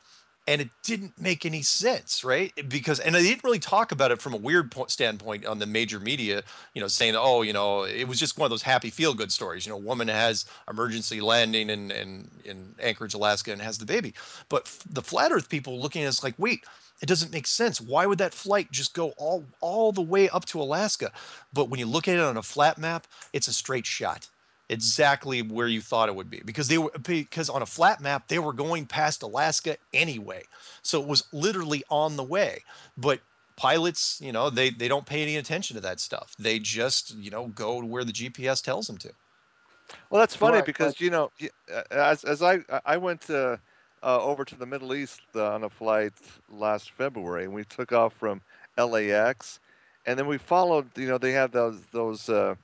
And it didn't make any sense, right? Because, and they didn't really talk about it from a weird po- standpoint on the major media, you know, saying, oh, you know, it was just one of those happy feel-good stories. You know, woman has emergency landing in, in, in Anchorage, Alaska, and has the baby. But f- the Flat Earth people looking at us like, wait, it doesn't make sense. Why would that flight just go all, all the way up to Alaska? But when you look at it on a flat map, it's a straight shot. Exactly where you thought it would be, because they were because on a flat map they were going past Alaska anyway, so it was literally on the way. But pilots, you know, they they don't pay any attention to that stuff. They just, you know, go where the G P S tells them to. Well, that's funny, right? Because that's, you know, as as I I went to, uh, over to the Middle East on a flight last February, and we took off from L A X, and then we followed. You know, they have those those. Uh,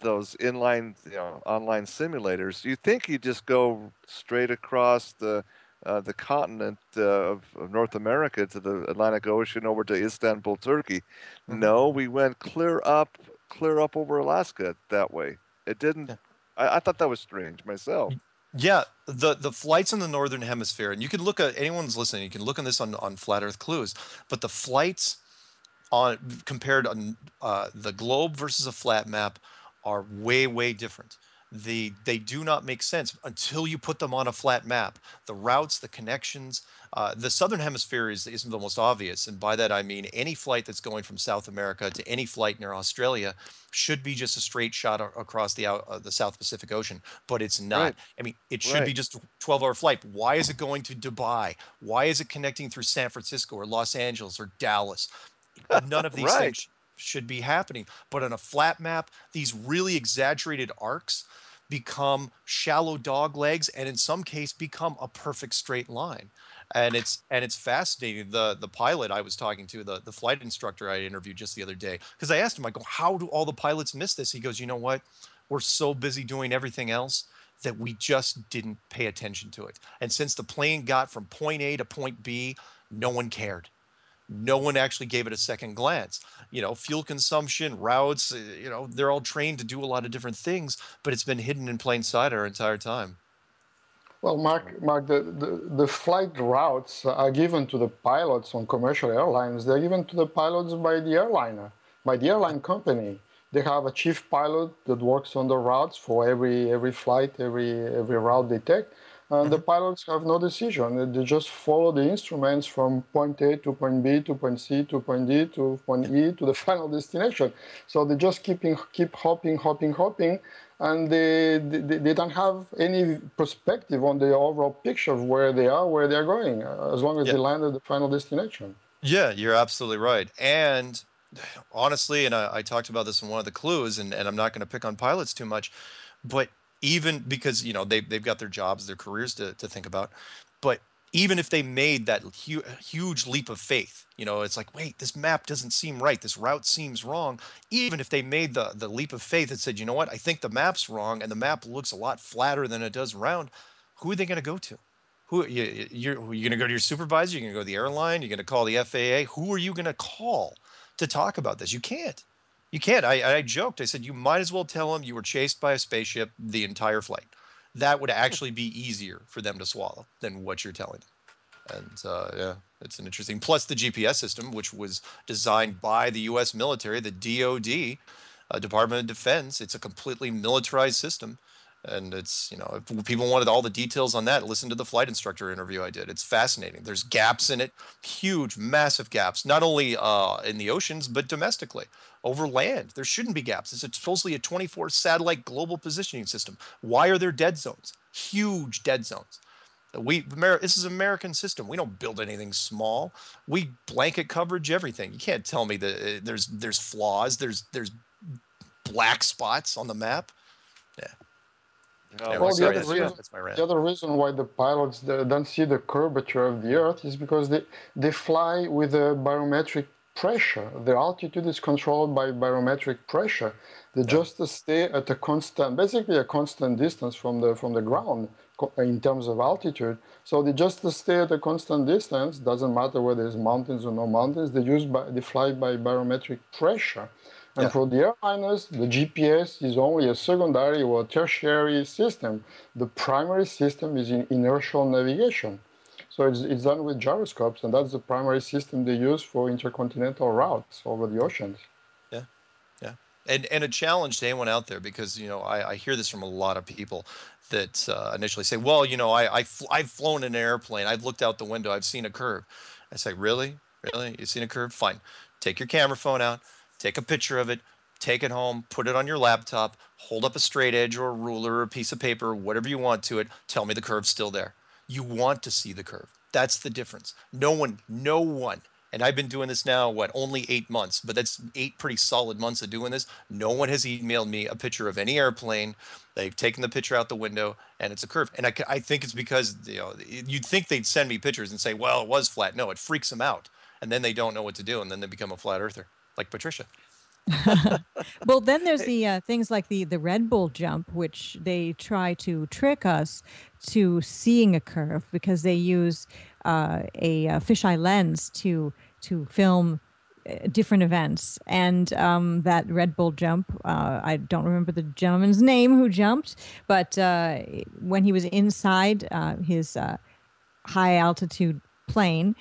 those inline, you know, online simulators. You think you just go straight across the uh, the continent uh, of, of North America to the Atlantic Ocean over to Istanbul, Turkey. Mm-hmm. No, we went clear up, clear up over Alaska that way. It didn't. Yeah. I, I thought that was strange myself. Yeah, the the flights in the Northern Hemisphere, and you can look at anyone's listening. You can look on this on on Flat Earth Clues, but the flights on compared on uh, the globe versus a flat map are way, way different. The, they do not make sense until you put them on a flat map. The routes, the connections, uh, the Southern Hemisphere is, is the most obvious. And by that, I mean any flight that's going from South America to any flight near Australia should be just a straight shot across the uh, the South Pacific Ocean, but it's not. Right. I mean, it should right. be just a twelve-hour flight. Why is it going to Dubai? Why is it connecting through San Francisco or Los Angeles or Dallas? None of these right. things should be happening. But on a flat map, these really exaggerated arcs become shallow dog legs, and in some case become a perfect straight line. And it's and it's fascinating. The the pilot I was talking to, the, the flight instructor I interviewed just the other day, because I asked him, I go, how do all the pilots miss this? He goes, you know what? We're so busy doing everything else that we just didn't pay attention to it. And since the plane got from point A to point B, no one cared. No one actually gave it a second glance. You know, fuel consumption, routes, you know, they're all trained to do a lot of different things, but it's been hidden in plain sight our entire time. Well, Mark, Mark, the, the, the flight routes are given to the pilots on commercial airlines. They're given to the pilots by the airliner, by the airline company. They have a chief pilot that works on the routes for every every flight, every every route they take. And the pilots have no decision. They just follow the instruments from point A to point B to point C to point D to point E to the final destination. So they just keep in, keep hopping, hopping, hopping, and they, they they don't have any perspective on the overall picture of where they are, where they're going, as long as yeah. they land at the final destination. Yeah, you're absolutely right. And honestly, and I, I talked about this in one of the clues, and, and I'm not going to pick on pilots too much, but even because, you know, they, they've got their jobs, their careers to, to think about. But even if they made that hu- huge leap of faith, you know, it's like, wait, this map doesn't seem right. This route seems wrong. Even if they made the, the leap of faith and said, you know what, I think the map's wrong and the map looks a lot flatter than it does round, who are they going to go to? Who you, You're, you're going to go to your supervisor? You're going to go to the airline? You're going to call the F A A? Who are you going to call to talk about this? You can't. You can't. I, I joked. I said, you might as well tell them you were chased by a spaceship the entire flight. That would actually be easier for them to swallow than what you're telling them. And uh, yeah, it's an interesting. Plus the G P S system, which was designed by the U S military, the D O D, uh, Department of Defense. It's a completely militarized system. And it's, you know, if people wanted all the details on that, listen to the flight instructor interview I did. It's fascinating. There's gaps in it, huge, massive gaps, not only uh, in the oceans, but domestically. Over land, there shouldn't be gaps. It's supposedly a twenty-four satellite global positioning system. Why are there dead zones? Huge dead zones. We, this is an American system. We don't build anything small. We blanket coverage everything. You can't tell me that there's there's flaws. There's there's black spots on the map. Yeah. No, well, the, sorry, other reason, that's my rant. The other reason why the pilots don't see the curvature of the Earth is because they, they fly with a barometric pressure. Their altitude is controlled by barometric pressure. They yeah. just stay at a constant, basically a constant distance from the from the ground in terms of altitude. So they just stay at a constant distance, doesn't matter whether there's mountains or no mountains, they use by, they fly by barometric pressure. And yeah. for the airliners, the G P S is only a secondary or tertiary system. The primary system is in inertial navigation. So it's, it's done with gyroscopes, and that's the primary system they use for intercontinental routes over the oceans. Yeah, yeah. And, and a challenge to anyone out there, because, you know, I, I hear this from a lot of people that uh, initially say, well, you know, I, I fl I've flown in an airplane. I've looked out the window. I've seen a curve. I say, really? Really? You've seen a curve? Fine. Take your camera phone out. Take a picture of it. Take it home. Put it on your laptop. Hold up a straight edge or a ruler or a piece of paper, whatever you want to it. Tell me the curve's still there. You want to see the curve. That's the difference. No one, no one, and I've been doing this now, what, only eight months, but that's eight pretty solid months of doing this. No one has emailed me a picture of any airplane. They've taken the picture out the window, and it's a curve. And I, I think it's because, you know, you'd think they'd send me pictures and say, well, it was flat. No, it freaks them out. And then they don't know what to do, and then they become a flat earther, like Patricia. Well, then there's the uh, things like the, the Red Bull jump, which they try to trick us to seeing a curve because they use uh, a, a fisheye lens to to film uh, different events. And um, that Red Bull jump, uh, I don't remember the gentleman's name who jumped, but uh, when he was inside uh, his uh, high altitude plane,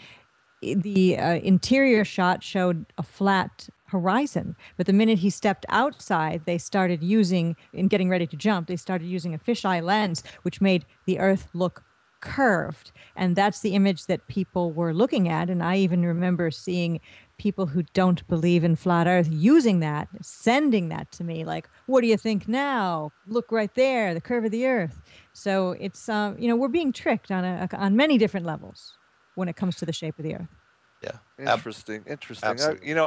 the uh, interior shot showed a flat horizon, but the minute he stepped outside, they started using, in getting ready to jump, they started using a fisheye lens, which made the Earth look curved. And that's the image that people were looking at. And I even remember seeing people who don't believe in flat Earth using that, sending that to me, like, what do you think now? Look right there, the curve of the Earth. So it's, um, you know, we're being tricked on, a, on many different levels when it comes to the shape of the Earth. Yeah. Interesting. Interesting. I, you know,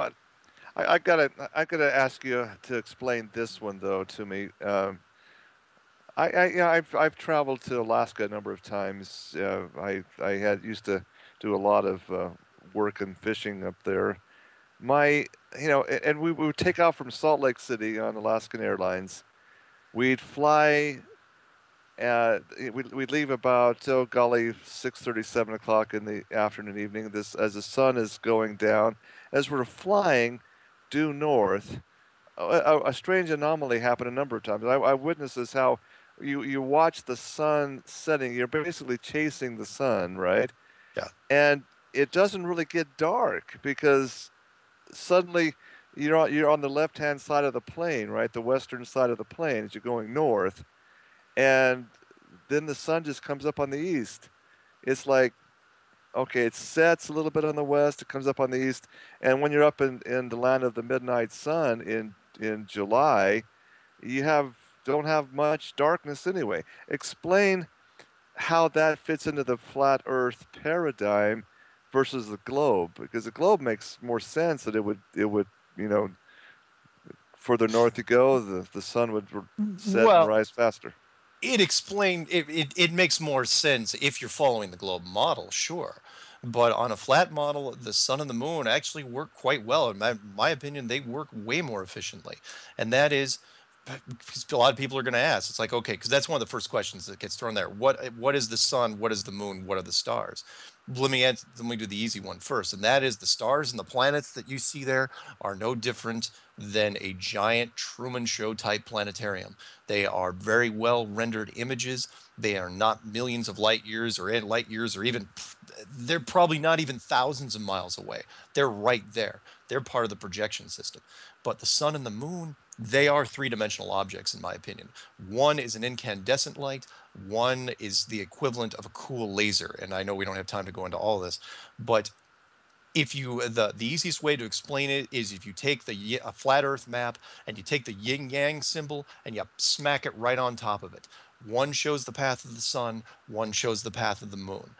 I, I gotta, I gotta ask you to explain this one though to me. Um, I, I, you know, I've, I've traveled to Alaska a number of times. Uh, I, I had used to do a lot of uh, work and fishing up there. My, you know, and, and we, we would take off from Salt Lake City on Alaskan Airlines. We'd fly. Uh, we'd, we'd leave about, oh golly, six thirty, seven o'clock in the afternoon, evening. This as the sun is going down, as we're flying due north, a, a strange anomaly happened a number of times. I, I witnessed this, how you, you watch the sun setting. You're basically chasing the sun, right? Yeah. And it doesn't really get dark because suddenly you're on, you're on the left-hand side of the plane, right? The western side of the plane as you're going north. And then the sun just comes up on the east. It's like, okay, it sets a little bit on the west, it comes up on the east. And when you're up in, in the land of the midnight sun in, in July, you have, don't have much darkness anyway. Explain how that fits into the flat Earth paradigm versus the globe, because the globe makes more sense that it would, it would, you know, further north you go, the, the sun would set well, and rise faster. It explained, it, it, it makes more sense if you're following the globe model, sure. But on a flat model, the sun and the moon actually work quite well. In my, my opinion, they work way more efficiently. And that is, a lot of people are going to ask. It's like, okay, because that's one of the first questions that gets thrown there. What, what is the sun? What is the moon? What are the stars? Let me, answer, let me do the easy one first. And that is the stars and the planets that you see there are no different than a giant Truman Show type planetarium. They are very well rendered images. They are not millions of light years or light years or even, they're probably not even thousands of miles away. They're right there. They're part of the projection system. But the sun and the moon, they are three-dimensional objects, in my opinion. One is an incandescent light. One is the equivalent of a cool laser. And I know we don't have time to go into all this, but if you, the, the easiest way to explain it is if you take the a flat Earth map and you take the yin-yang symbol and you smack it right on top of it. One shows the path of the sun. One shows the path of the moon.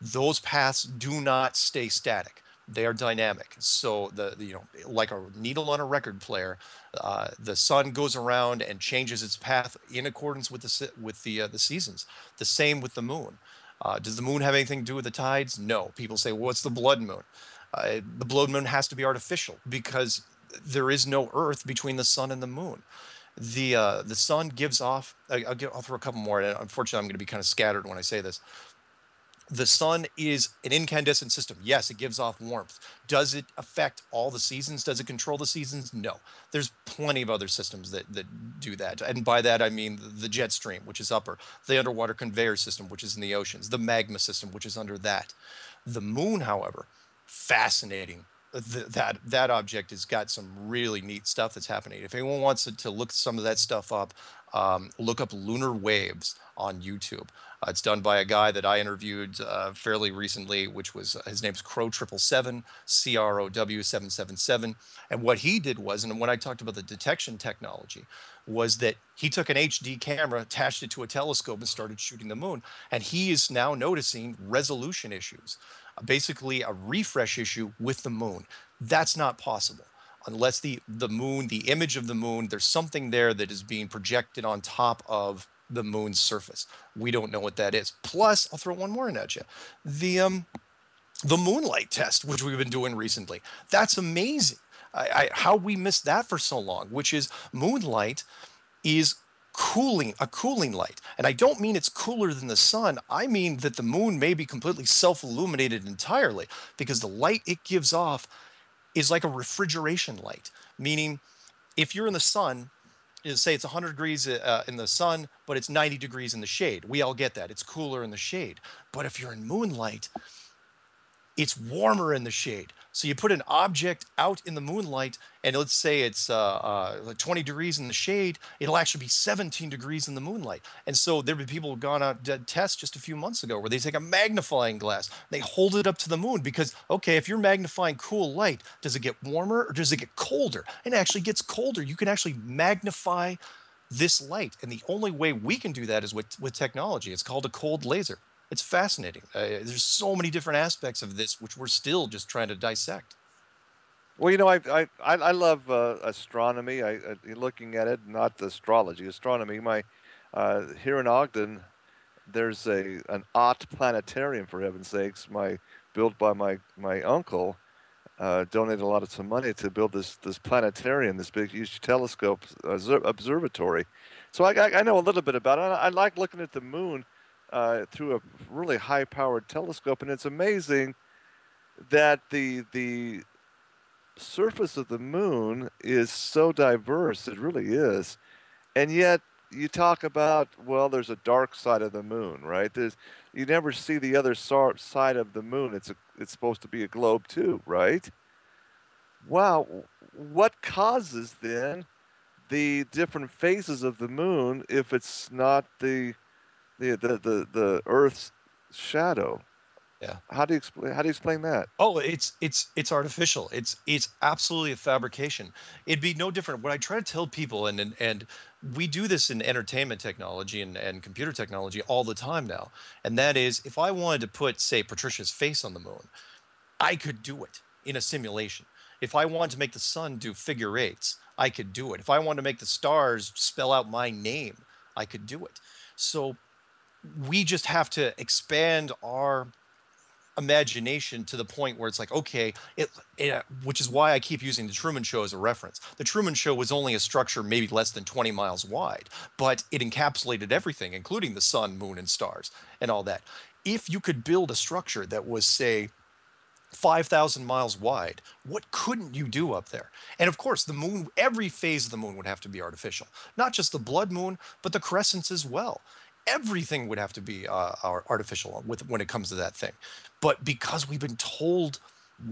Those paths do not stay static. They are dynamic. So the, the you know, like a needle on a record player, uh, the sun goes around and changes its path in accordance with the with the uh, the seasons. The same with the moon. Uh, does the moon have anything to do with the tides? No. People say, well, what's the blood moon? Uh, the blood moon has to be artificial because there is no Earth between the sun and the moon. the uh, the sun gives off. I, I'll, give, I'll throw a couple more. And unfortunately, I'm going to be kind of scattered when I say this. The sun is an incandescent system. Yes, it gives off warmth. Does it affect all the seasons? Does it control the seasons? No. There's plenty of other systems that, that do that. And by that, I mean the jet stream, which is upper, the underwater conveyor system, which is in the oceans, the magma system, which is under that. The moon, however, fascinating. The, that, that object has got some really neat stuff that's happening. If anyone wants to, to look some of that stuff up, um, look up lunar waves on YouTube. Uh, it's done by a guy that I interviewed uh, fairly recently, which was, uh, his name's Crow seven seven seven, C R O W seven seven seven. And what he did was, and when I talked about the detection technology, was that he took an H D camera, attached it to a telescope, and started shooting the moon. And he is now noticing resolution issues, basically a refresh issue with the moon. That's not possible unless the, the moon, the image of the moon, there's something there that is being projected on top of the moon's surface. We don't know what that is. Plus, I'll throw one more in at you. The, um, the moonlight test, which we've been doing recently. That's amazing. I, I, how we missed that for so long, which is moonlight is cooling, a cooling light. And I don't mean it's cooler than the sun. I mean that the moon may be completely self-illuminated entirely, because the light it gives off is like a refrigeration light, meaning if you're in the sun, say it's one hundred degrees uh, in the sun, but it's ninety degrees in the shade. We all get that. It's cooler in the shade. But if you're in moonlight, it's warmer in the shade. So you put an object out in the moonlight, and let's say it's uh, uh, twenty degrees in the shade, it'll actually be seventeen degrees in the moonlight. And so there have been people who've gone out to test just a few months ago where they take a magnifying glass, they hold it up to the moon because, okay, if you're magnifying cool light, does it get warmer or does it get colder? And it actually gets colder. You can actually magnify this light. And the only way we can do that is with, with technology. It's called a cold laser. It's fascinating. Uh, there's so many different aspects of this, which we're still just trying to dissect. Well, you know, I I, I love uh, astronomy. I, I looking at it, not astrology, astronomy. My uh, here in Ogden, there's a an art planetarium, for heaven's sakes. My built by my my uncle, uh, donated a lot of some money to build this this planetarium, this big huge telescope observatory. So I I, I know a little bit about it. I, I like looking at the moon Uh, through a really high-powered telescope, and it's amazing that the the surface of the moon is so diverse. It really is, and yet you talk about, well, there's a dark side of the moon, right? There's you never see the other side of the moon. It's a, it's supposed to be a globe too, right? Wow, what causes then the different phases of the moon if it's not the The, the the the Earth's shadow? Yeah. How do you explain how do you explain that? Oh, it's it's it's artificial. It's it's absolutely a fabrication. It'd be no different. What I try to tell people, and and, and we do this in entertainment technology and, and computer technology all the time now, and that is, if I wanted to put, say, Patricia's face on the moon, I could do it in a simulation. If I wanted to make the sun do figure eights, I could do it. If I wanted to make the stars spell out my name, I could do it. So we just have to expand our imagination to the point where it's like, okay, it, it, which is why I keep using the Truman Show as a reference. The Truman Show was only a structure maybe less than twenty miles wide, but it encapsulated everything, including the sun, moon, and stars and all that. If you could build a structure that was, say, five thousand miles wide, what couldn't you do up there? And of course, the moon, every phase of the moon would have to be artificial, not just the blood moon, but the crescents as well. Everything would have to be uh, artificial with, when it comes to that thing. But because we've been told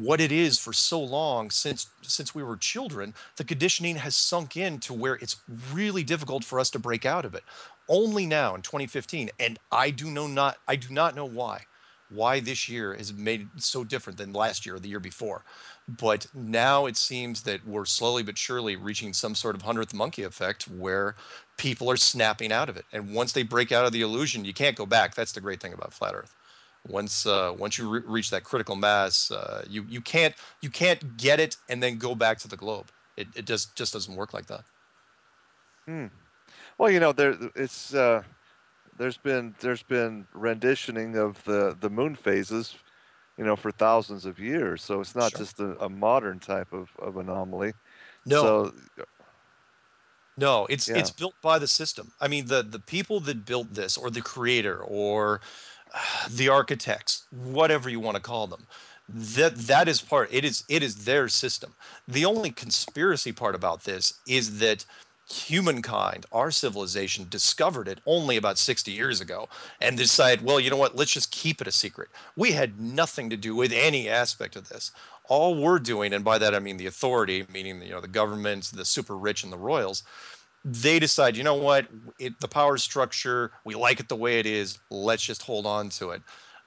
what it is for so long, since since we were children, the conditioning has sunk in to where it's really difficult for us to break out of it. Only now in twenty fifteen, and I do know not I do not know why, why this year has made it so different than last year or the year before. But now it seems that we're slowly but surely reaching some sort of hundredth monkey effect where people are snapping out of it. And once they break out of the illusion, you can't go back. That's the great thing about Flat Earth. Once uh, once you re reach that critical mass, uh, you, you, can't, you can't get it and then go back to the globe. It, it just, just doesn't work like that. Hmm. Well, you know, there, it's, uh, there's been, there's been renditioning of the, the moon phases, you know, for thousands of years. So it's not sure. just a, a modern type of, of anomaly. No. So, No, it's yeah. it's built by the system. I mean, the the people that built this, or the creator, or uh, the architects, whatever you want to call them, that that is part. It is it is their system. The only conspiracy part about this is that humankind, our civilization, discovered it only about sixty years ago and decided, well, you know what, let's just keep it a secret. We had nothing to do with any aspect of this. All we're doing, and by that I mean the authority, meaning you know the governments, the super rich and the royals, they decide, you know what, it, the power structure, we like it the way it is, let's just hold on to it.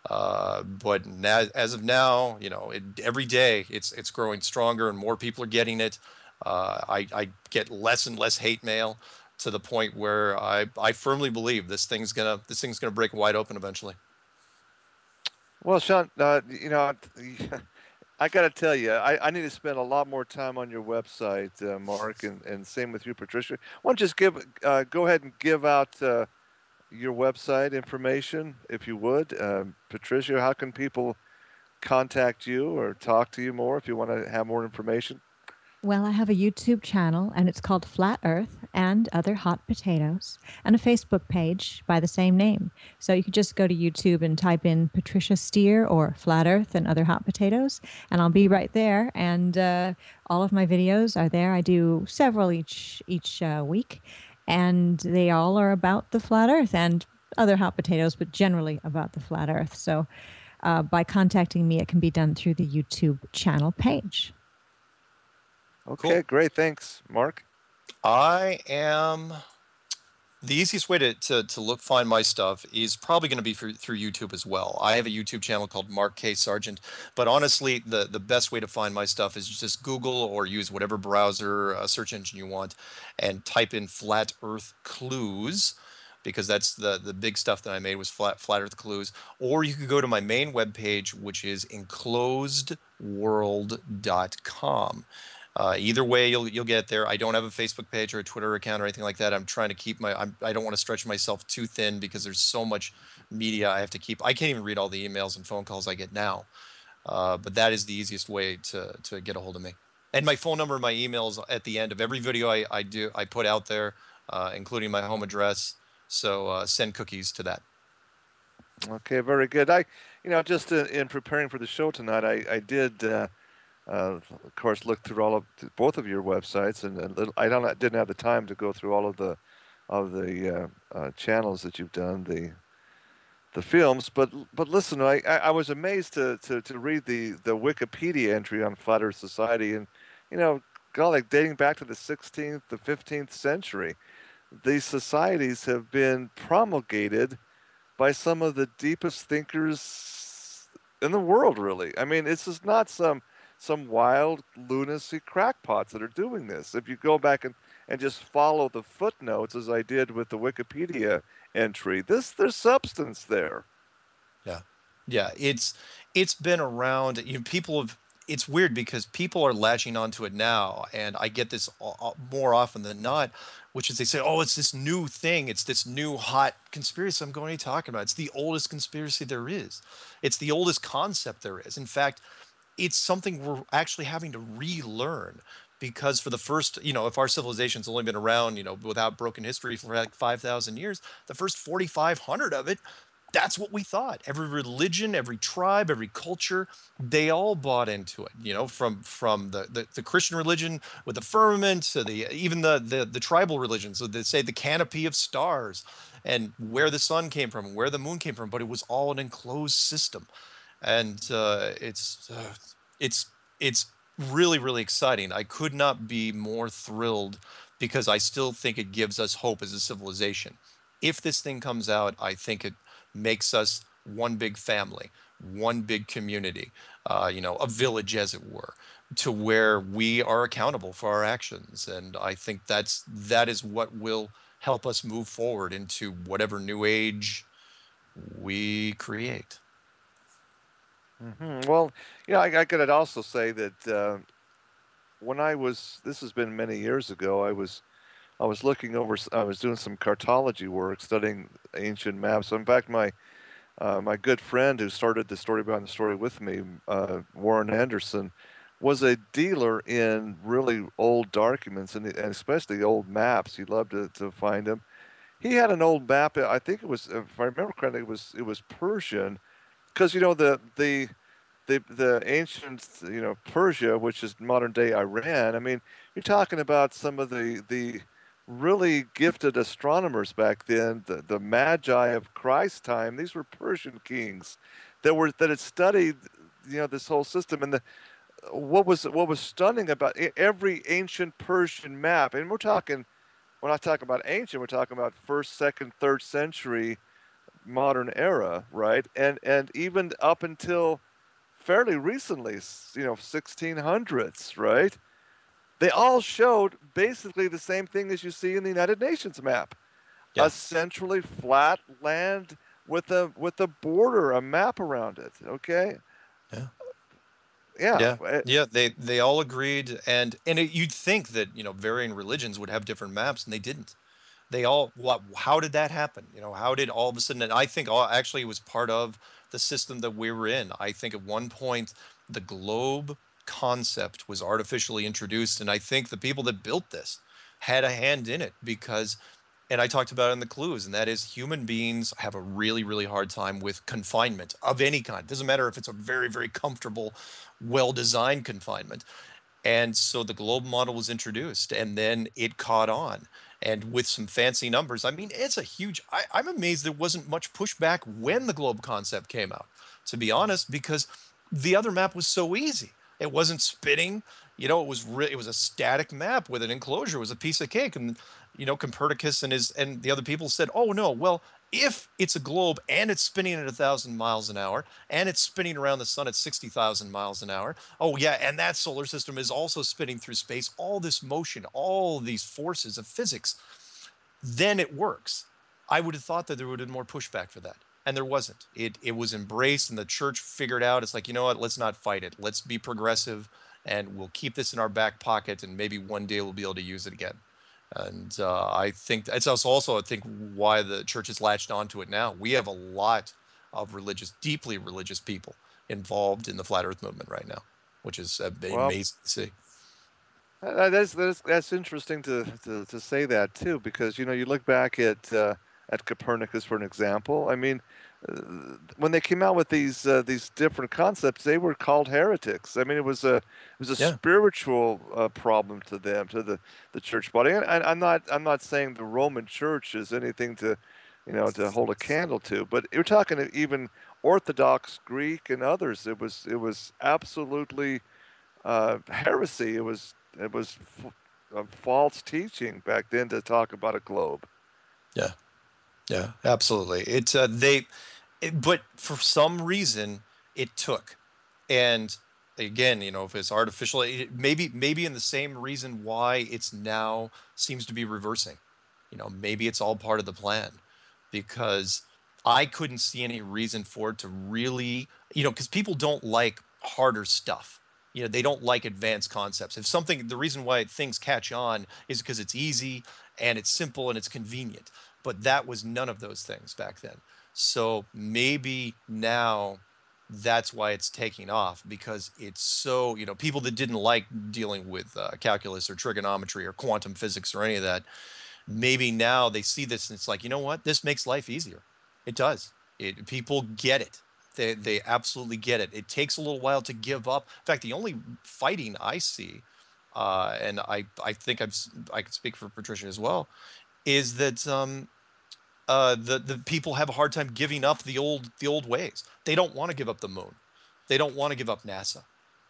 Uh, but now, as of now, you know, it, every day it's, it's growing stronger and more people are getting it. Uh, I, I get less and less hate mail, to the point where I, I firmly believe this thing's gonna this thing's gonna break wide open eventually. Well, Sean, uh, you know, I gotta tell you, I, I need to spend a lot more time on your website, uh, Mark, and, and same with you, Patricia. Why don't you just give uh, go ahead and give out uh, your website information, if you would, uh, Patricia. How can people contact you or talk to you more if you want to have more information? Well, I have a YouTube channel, and it's called Flat Earth and Other Hot Potatoes, and a Facebook page by the same name. So you can just go to YouTube and type in Patricia Steele or Flat Earth and Other Hot Potatoes, and I'll be right there. And uh, all of my videos are there. I do several each each uh, week, and they all are about the Flat Earth and other hot potatoes, but generally about the Flat Earth. So uh, by contacting me, it can be done through the YouTube channel page. Okay, cool. Great. Thanks, Mark. I am the easiest way to, to, to look, find my stuff is probably going to be through, through YouTube as well. I have a YouTube channel called Mark K. Sargent, but honestly, the, the best way to find my stuff is just Google or use whatever browser uh, search engine you want and type in Flat Earth Clues, because that's the, the big stuff that I made was Flat, Flat Earth Clues. Or you could go to my main webpage, which is enclosed world dot com. Uh, either way, you'll you'll get there. I don't have a Facebook page or a Twitter account or anything like that. I'm trying to keep my I'm, I don't want to stretch myself too thin, because there's so much media I have to keep. I can't even read all the emails and phone calls I get now. Uh, but that is the easiest way to to get a hold of me. And my phone number and my emails at the end of every video I I do I put out there, uh, including my home address. So uh, send cookies to that. Okay, very good. I you know just uh, in preparing for the show tonight, I I did. Uh, Uh, of course, look through all of both of your websites, and a little, I don't didn't have the time to go through all of the of the uh, uh, channels that you've done, the the films. But but listen, I I was amazed to to, to read the the Wikipedia entry on Flat Earth Society, and you know, God, like dating back to the sixteenth, the fifteenth century, these societies have been promulgated by some of the deepest thinkers in the world. Really, I mean, this is not some some wild lunacy crackpots that are doing this. If you go back and, and just follow the footnotes, as I did with the Wikipedia entry, this there's substance there. Yeah, yeah. It's it's been around. You know, people have. It's weird because people are latching onto it now, and I get this more often than not, which is they say, "Oh, it's this new thing. It's this new hot conspiracy." I'm going to be talking about. It's the oldest conspiracy there is. It's the oldest concept there is. In fact, it's something we're actually having to relearn, because for the first, you know, if our civilization's only been around, you know, without broken history for like five thousand years, the first forty-five hundred of it, that's what we thought. Every religion, every tribe, every culture, they all bought into it, you know, from from the, the, the Christian religion with the firmament to the, even the, the, the tribal religions, so they say the canopy of stars and where the sun came from, where the moon came from, but it was all an enclosed system. And uh, it's uh, it's it's really, really exciting. I could not be more thrilled, because I still think it gives us hope as a civilization. If this thing comes out, I think it makes us one big family, one big community, uh, you know, a village, as it were, to where we are accountable for our actions. And I think that's that is what will help us move forward into whatever new age we create. Mm-hmm. Well, you know, I, I could also say that uh, when I was, this has been many years ago, I was, I was looking over, I was doing some cartology work, studying ancient maps. So in fact, my, uh, my good friend who started the story behind the story with me, uh, Warren Anderson, was a dealer in really old documents, and, and especially old maps. He loved to, to find them. He had an old map. I think it was, if I remember correctly, it was it was Persian, because you know the the the the ancient you know Persia, which is modern day Iran. I mean, you're talking about some of the the really gifted astronomers back then, the the Magi of Christ's time. These were Persian kings that were that had studied you know this whole system. And the what was what was stunning about every ancient Persian map, and we're talking. When I talk about ancient, we're talking about first, second, third century modern era, right? And and even up until fairly recently, you know, sixteen hundreds, right? They all showed basically the same thing as you see in the United Nations map. Yeah. A centrally flat land with a with a border, a map around it, okay? Yeah. Yeah, yeah, yeah. They they all agreed, and and it, you'd think that you know varying religions would have different maps, and they didn't. They all what? How did that happen? You know, how did all of a sudden? And I think all, actually it was part of the system that we were in. I think at one point the globe concept was artificially introduced, and I think the people that built this had a hand in it because. And I talked about it in the clues, and that is human beings have a really, really hard time with confinement of any kind. It doesn't matter if it's a very, very comfortable, well-designed confinement. And so the globe model was introduced, and then it caught on. And with some fancy numbers, I mean, it's a huge – I'm amazed there wasn't much pushback when the globe concept came out, to be honest, because the other map was so easy. It wasn't spinning. You know, it was re it was a static map with an enclosure. It was a piece of cake. And, you know, Copernicus and his and the other people said, oh, no, well, if it's a globe and it's spinning at one thousand miles an hour and it's spinning around the sun at sixty thousand miles an hour, oh, yeah, and that solar system is also spinning through space, all this motion, all these forces of physics, then it works. I would have thought that there would have been more pushback for that. And there wasn't. It, it was embraced, and the church figured out, it's like, you know what, let's not fight it. Let's be progressive, and we'll keep this in our back pocket, and maybe one day we'll be able to use it again. And uh, I think that's also, I think, why the church has latched onto it now. We have a lot of religious, deeply religious people involved in the Flat Earth movement right now, which is amazing well, to see. That's, that's, that's interesting to, to, to say that, too, because, you know, you look back at... Uh, at Copernicus, for an example. I mean, uh, when they came out with these uh, these different concepts, they were called heretics. I mean, it was a it was a yeah. spiritual uh, problem to them, to the the church body. And I, I'm not I'm not saying the Roman Church is anything to, you know, to hold a candle to. But you're talking to even Orthodox Greek and others. It was it was absolutely uh, heresy. It was it was f a false teaching back then to talk about a globe. Yeah. Yeah, absolutely. It's uh, they, it, but for some reason it took, and again, you know, if it's artificial, it, maybe maybe in the same reason why it's now seems to be reversing. You know, maybe it's all part of the plan, because I couldn't see any reason for it to really, you know, because people don't like harder stuff. You know, they don't like advanced concepts. If something, the reason why things catch on is because it's easy and it's simple and it's convenient. But that was none of those things back then. So maybe now that's why it's taking off, because it's so, you know, people that didn't like dealing with uh, calculus or trigonometry or quantum physics or any of that, maybe now they see this and it's like, you know what, this makes life easier. It does. It, people get it. They, they absolutely get it. It takes a little while to give up. In fact, the only fighting I see, uh, and I, I think I've, I can speak for Patricia as well, is that um, Uh, the, the people have a hard time giving up the old the old ways. They don't want to give up the moon. They don't want to give up NASA.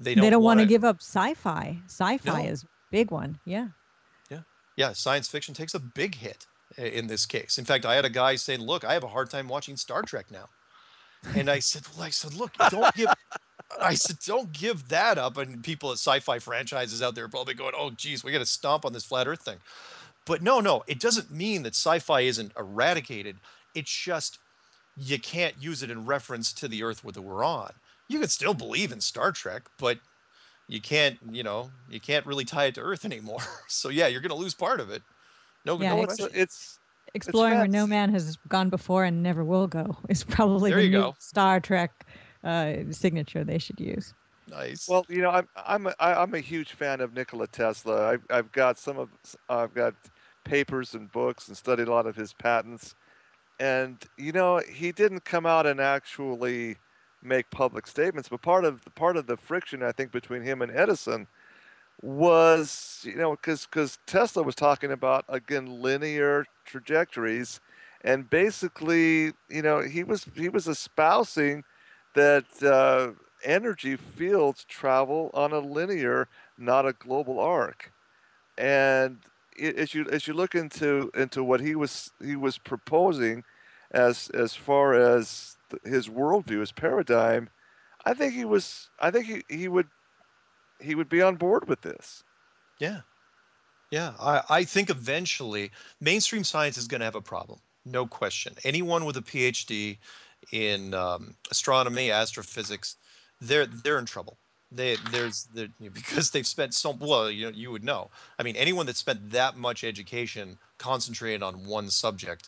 They don't, they don't want to give up sci-fi. Sci-fi no. is a big one. Yeah. Yeah. Yeah. Science fiction takes a big hit in this case. In fact, I had a guy say, look, I have a hard time watching Star Trek now. And I said, well, I said, look, don't give I said, don't give that up. And people at sci-fi franchises out there are probably going, oh, geez, we got to stomp on this flat Earth thing. But no, no, it doesn't mean that sci-fi isn't eradicated. It's just you can't use it in reference to the Earth that we're on. You can still believe in Star Trek, but you can't, you know, you can't really tie it to Earth anymore. So yeah, you're going to lose part of it. No, yeah, no it's, it's exploring it's where no man has gone before and never will go is probably there the you new go. Star Trek uh, signature they should use. Nice. Well, you know, I'm I'm a, I'm a huge fan of Nikola Tesla. I've I've got some of I've got papers and books and studied a lot of his patents, and you know, he didn't come out and actually make public statements. But part of the part of the friction, I think, between him and Edison was, you know, because because Tesla was talking about, again, linear trajectories, and basically, you know, he was he was espousing that. Uh, energy fields travel on a linear, not a global arc. And as you as you look into into what he was he was proposing as as far as his worldview, his paradigm, I think he was I think he, he would he would be on board with this. Yeah. Yeah. I, I think eventually mainstream science is going to have a problem. No question. Anyone with a PhD in um, astronomy, astrophysics, They're they're in trouble. They there's they're, because they've spent so well. You know, you would know. I mean, anyone that spent that much education concentrated on one subject,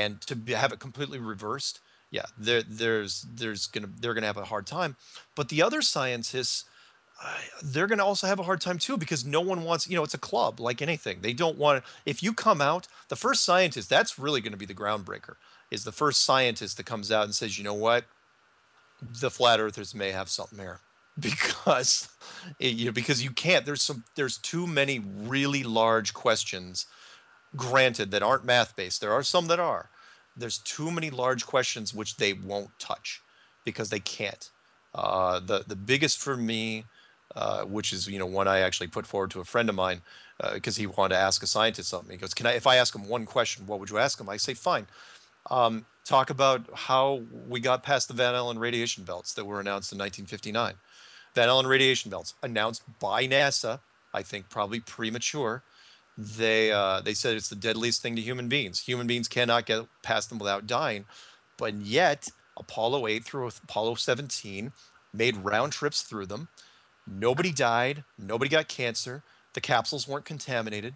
and to be, have it completely reversed, yeah, there there's there's gonna they're gonna have a hard time. But the other scientists, uh, they're gonna also have a hard time too, because no one wants. You know, it's a club like anything. They don't want. If you come out, the first scientist that's really gonna be the groundbreaker is the first scientist that comes out and says, you know what, the flat earthers may have something here, because it, you know, because you can't. There's some. There's too many really large questions. Granted, that aren't math based. There are some that are. There's too many large questions which they won't touch, because they can't. Uh, the the biggest for me, uh, which is you know one I actually put forward to a friend of mine, because uh, he wanted to ask a scientist something. He goes, "Can I? If I ask him one question, what would you ask him?" I say, "Fine." Um, talk about how we got past the Van Allen radiation belts that were announced in nineteen fifty-nine. Van Allen radiation belts announced by NASA, I think probably premature. They, uh, they said it's the deadliest thing to human beings. Human beings cannot get past them without dying. But yet, Apollo eight through Apollo seventeen made round trips through them. Nobody died. Nobody got cancer. The capsules weren't contaminated.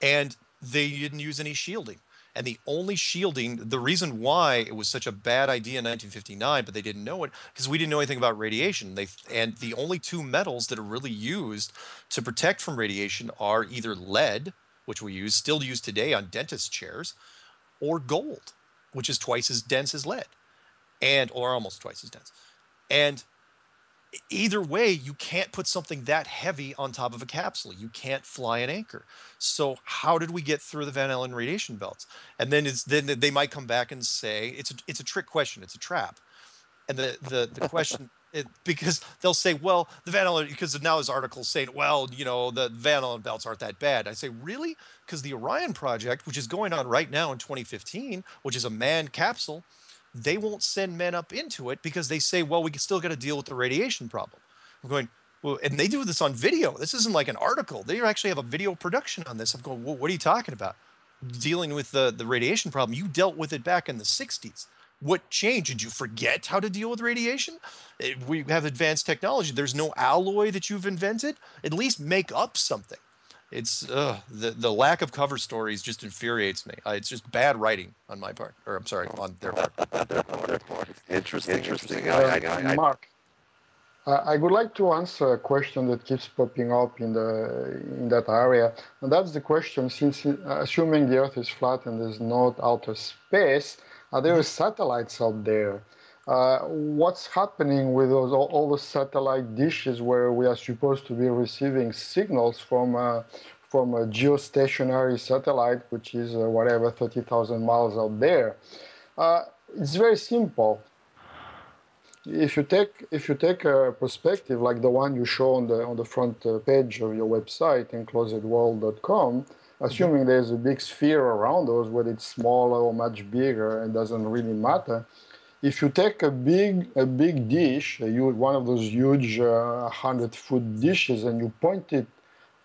And they didn't use any shielding. And the only shielding, the reason why it was such a bad idea in nineteen fifty-nine, but they didn't know it, because we didn't know anything about radiation. They, and the only two metals that are really used to protect from radiation are either lead, which we use, still used today on dentist chairs, or gold, which is twice as dense as lead, and or almost twice as dense. And either way, you can't put something that heavy on top of a capsule. You can't fly an anchor. So how did we get through the Van Allen radiation belts? And then it's, then they might come back and say it's a, it's a trick question. It's a trap. And the the, the question it, because they'll say, well, the Van Allen, because now his article's saying, well, you know, the Van Allen belts aren't that bad. I say, really? Because the Orion project, which is going on right now in twenty fifteen, which is a manned capsule, they won't send men up into it because they say, well, we can still got to deal with the radiation problem. I'm going, well, and they do this on video. This isn't like an article. They actually have a video production on this. I'm going, well, what are you talking about? Dealing with the, the radiation problem. You dealt with it back in the sixties. What changed? Did you forget how to deal with radiation? It, we have advanced technology. There's no alloy that you've invented. At least make up something. It's uh, the, the lack of cover stories just infuriates me. Uh, it's just bad writing on my part, or I'm sorry, on their part. Interesting, interesting. Uh, I, I, Mark, I, I would like to answer a question that keeps popping up in the in that area, and that's the question: since uh, assuming the Earth is flat and there's no outer space, are there satellites out there? Uh, what's happening with those, all, all the satellite dishes where we are supposed to be receiving signals from uh, from a geostationary satellite, which is uh, whatever thirty thousand miles out there? Uh, it's very simple. If you take if you take a perspective like the one you show on the on the front page of your website, enclosed world dot com, assuming there's a big sphere around us, whether it's smaller or much bigger, it doesn't really matter. If you take a big, a big dish, a huge, one of those huge uh, hundred-foot dishes, and you point it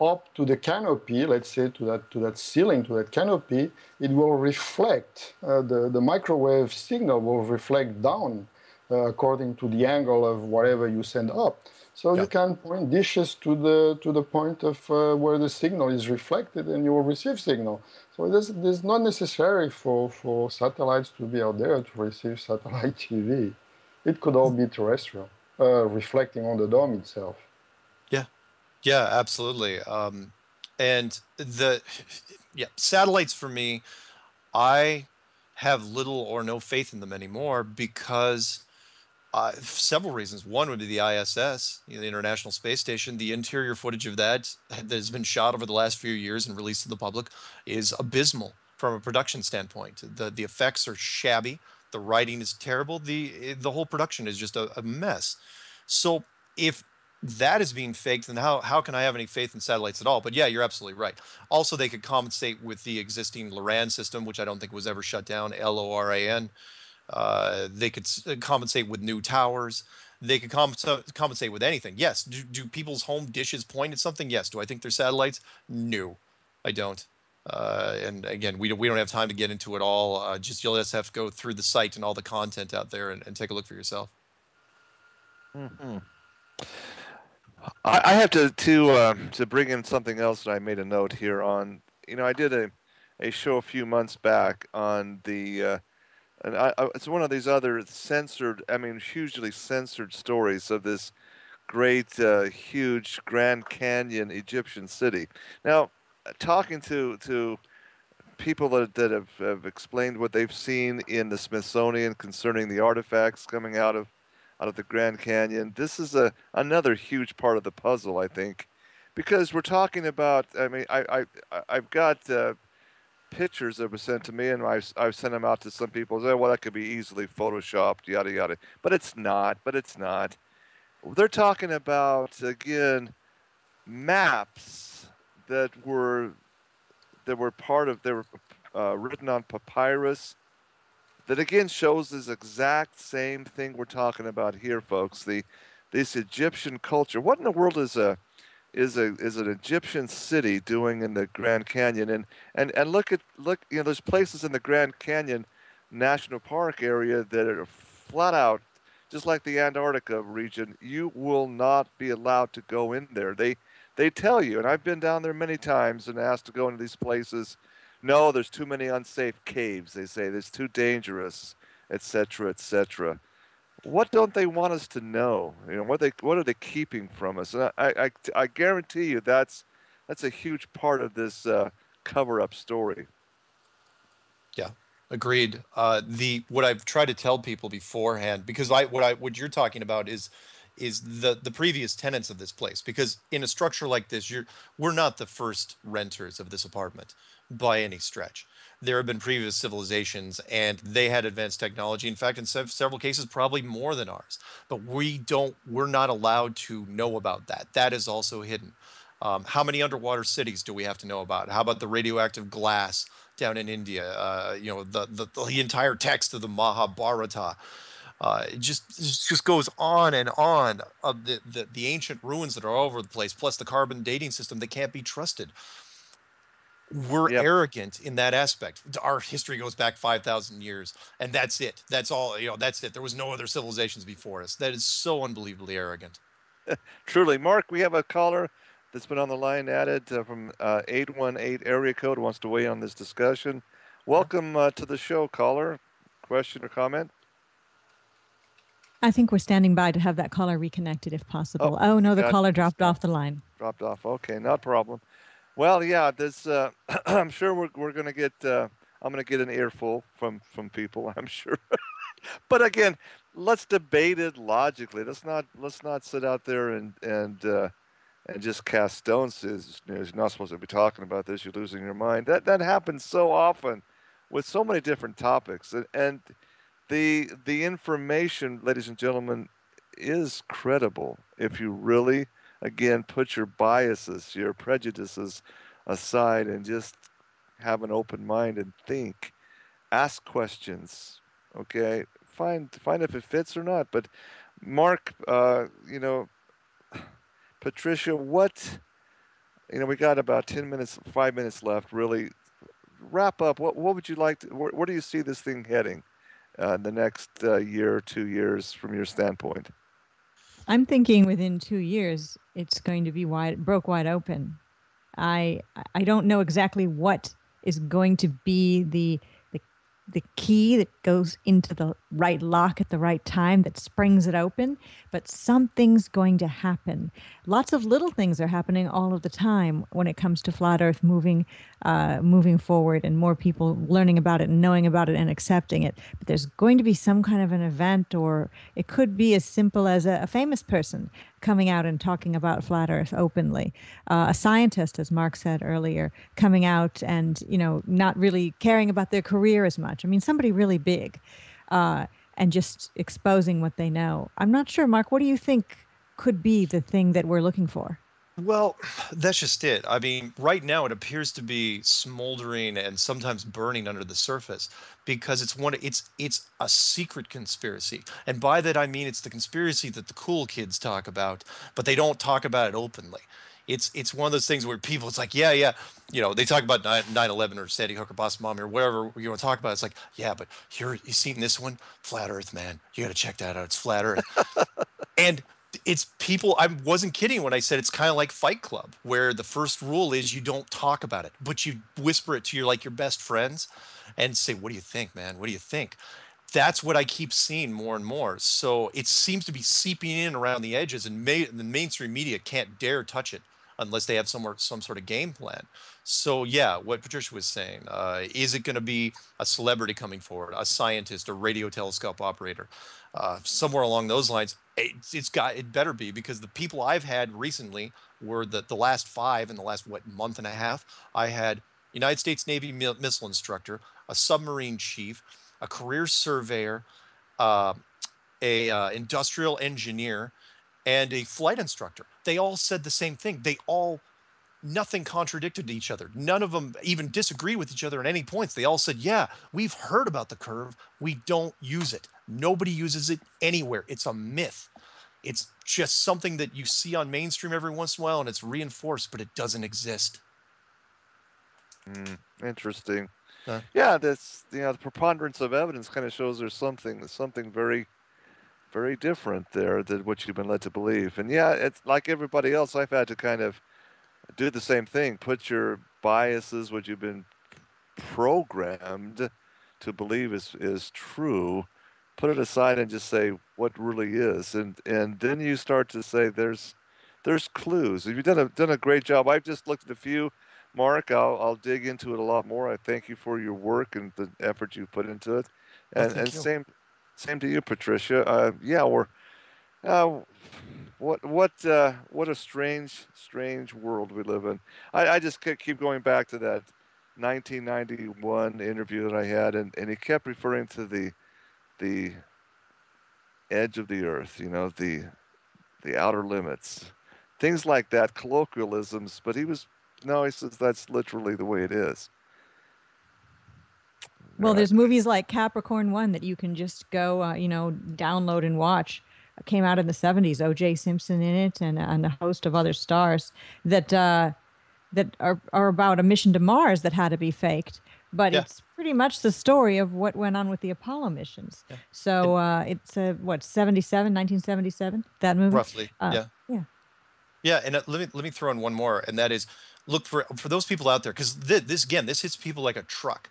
up to the canopy, let's say to that, to that ceiling, to that canopy, it will reflect, uh, the, the microwave signal will reflect down uh, according to the angle of whatever you send up. So yeah, you can point dishes to the, to the point of uh, where the signal is reflected, and you will receive signal. So it is, it is not necessary for, for satellites to be out there to receive satellite T V. It could all be terrestrial. uh, reflecting on the dome itself. Yeah, yeah, absolutely. Um, and the yeah, satellites for me, I have little or no faith in them anymore because uh, several reasons. One would be the I S S, you know, the International Space Station. The interior footage of that that has been shot over the last few years and released to the public is abysmal from a production standpoint. The, the effects are shabby. The writing is terrible. The, the whole production is just a, a mess. So if that is being faked, then how, how can I have any faith in satellites at all? But yeah, you're absolutely right. Also, they could compensate with the existing LORAN system, which I don't think was ever shut down, L O R A N. Uh, they could compensate with new towers. They could comp compensate with anything. Yes. Do, do people's home dishes point at something? Yes. Do I think they're satellites? No, I don't. Uh, and again, we don't, we don't have time to get into it all. Uh, just you'll just have to go through the site and all the content out there and, and take a look for yourself. Mm-hmm. I, I have to to uh, to bring in something else that I made a note here on. You know, I did a a show a few months back on the, uh, and I, I, it's one of these other censored, I mean, hugely censored stories of this great, uh, huge Grand Canyon Egyptian city. Now, talking to to people that, that have, have explained what they've seen in the Smithsonian concerning the artifacts coming out of out of the Grand Canyon, this is a another huge part of the puzzle, I think, because we're talking about. I mean, I I I've got uh, pictures that were sent to me, and I've I've sent them out to some people. Say, well, that could be easily photoshopped, yada yada. But it's not. But it's not. They're talking about, again, maps that were that were part of they were uh, written on papyrus. That again shows this exact same thing we're talking about here, folks. The this Egyptian culture. What in the world is a is a is an Egyptian city doing in the Grand Canyon? And and and look at look, you know, there's places in the Grand Canyon National Park area that are flat out, just like the Antarctica region. You will not be allowed to go in there. They they tell you, and I've been down there many times and asked to go into these places. No, there's too many unsafe caves, they say. There's too dangerous, et cetera, et cetera. What don't they want us to know? You know, what they what are they keeping from us? And I, I, I guarantee you that's that's a huge part of this uh, cover-up story. Yeah, agreed. Uh, the what I've tried to tell people beforehand, because I what I what you're talking about is. is the the previous tenants of this place, because in a structure like this, you're we're not the first renters of this apartment by any stretch. There have been previous civilizations, and they had advanced technology, in fact in sev several cases probably more than ours, but we don't we're not allowed to know about that. That is also hidden. Um, how many underwater cities do we have to know about? How about the radioactive glass down in India? Uh, you know, the, the the entire text of the Mahabharata. Uh, it just it just goes on and on of the, the, the ancient ruins that are all over the place, plus the carbon dating system that can't be trusted. We're yep. arrogant in that aspect. Our history goes back five thousand years, and that's it. That's all, you know, that's it. There was no other civilizations before us. That is so unbelievably arrogant. Truly. Mark, we have a caller that's been on the line added uh, from uh, eight one eight area code, wants to weigh on this discussion. Welcome uh, to the show, caller. Question or comment? I think we're standing by to have that caller reconnected if possible. Oh, oh no, the caller dropped off the line. Dropped off. Okay, not a problem. Well, yeah, this, uh, I'm sure we're, we're going to get, uh, I'm going to get an earful from, from people, I'm sure. But again, let's debate it logically. Let's not, let's not sit out there and, and, uh, and just cast stones. It's, you're not supposed to be talking about this. You're losing your mind. That, that happens so often with so many different topics. And, and The, the information, ladies and gentlemen, is credible if you really, again, put your biases, your prejudices aside and just have an open mind and think. Ask questions, okay? Find, find if it fits or not. But Mark, uh, you know, Patricia, what, you know, we got about ten minutes, five minutes left, really. Wrap up. What, what would you like to, where, where do you see this thing heading? Uh, the next uh, year or two years from your standpoint? I'm thinking within two years, it's going to be wide, broke wide open. I, I don't know exactly what is going to be the, the, the key that goes into the right lock at the right time that springs it open, but something's going to happen. Lots of little things are happening all of the time when it comes to Flat Earth moving uh, moving forward and more people learning about it and knowing about it and accepting it. But there's going to be some kind of an event, or it could be as simple as a, a famous person coming out and talking about Flat Earth openly. Uh, a scientist, as Mark said earlier, coming out and, you know, not really caring about their career as much. I mean, somebody really big. Uh, and just exposing what they know. I'm not sure, Mark, what do you think could be the thing that we're looking for? Well, that's just it. I mean, right now it appears to be smoldering and sometimes burning under the surface because it's one, it's it's a secret conspiracy. And by that I mean it's the conspiracy that the cool kids talk about, but they don't talk about it openly. It's it's one of those things where people, it's like, yeah, yeah, you know, they talk about nine eleven or Sandy Hook or Boston Bombing or whatever you want to talk about. It's like, yeah, but here, you've seen this one? Flat Earth, man. You got to check that out. It's Flat Earth. And it's people, I wasn't kidding when I said it's kind of like Fight Club, where the first rule is you don't talk about it, but you whisper it to your, like your best friends and say, what do you think, man? What do you think? That's what I keep seeing more and more. So it seems to be seeping in around the edges, and may, the mainstream media can't dare touch it unless they have somewhere, some sort of game plan. So yeah, what Patricia was saying, uh, is it going to be a celebrity coming forward, a scientist, a radio telescope operator, uh, somewhere along those lines? It, it's got, it better be, because the people I've had recently were the, the last five in the last, what, month and a half. I had United States Navy missile instructor, a submarine chief, a career surveyor, uh, a uh, industrial engineer, and a flight instructor. They all said the same thing. They all, nothing contradicted each other. None of them even disagreed with each other at any points. They all said, yeah, we've heard about the curve. We don't use it. Nobody uses it anywhere. It's a myth. It's just something that you see on mainstream every once in a while, and it's reinforced, but it doesn't exist. Mm, interesting. Huh? Yeah, that's, you know, the preponderance of evidence kind of shows there's something, something very... very different there than what you've been led to believe. And yeah, it's like everybody else, I've had to kind of do the same thing. Put your biases, what you've been programmed to believe is, is true, put it aside and just say what really is. And and then you start to say there's there's clues. You've done a, done a great job. I've just looked at a few. Mark, I'll, I'll dig into it a lot more. I thank you for your work and the effort you put into it. And, oh, and same... Same to you, Patricia. Uh, yeah, we're uh, what what uh, what a strange, strange world we live in. I, I just keep going back to that nineteen ninety-one interview that I had, and, and he kept referring to the the edge of the earth, you know, the the outer limits, things like that, colloquialisms. But he was no, he says that's literally the way it is. Well, there's movies like Capricorn One that you can just go, uh, you know, download and watch. It came out in the seventies. O J Simpson in it, and, and a host of other stars that uh, that are are about a mission to Mars that had to be faked. But yeah, it's pretty much the story of what went on with the Apollo missions. Yeah. So uh, it's uh, what seventy-seven, nineteen seventy-seven. That movie, roughly. Uh, yeah. Yeah. Yeah, and uh, let me let me throw in one more, and that is, look for for those people out there, because th this again, this hits people like a truck.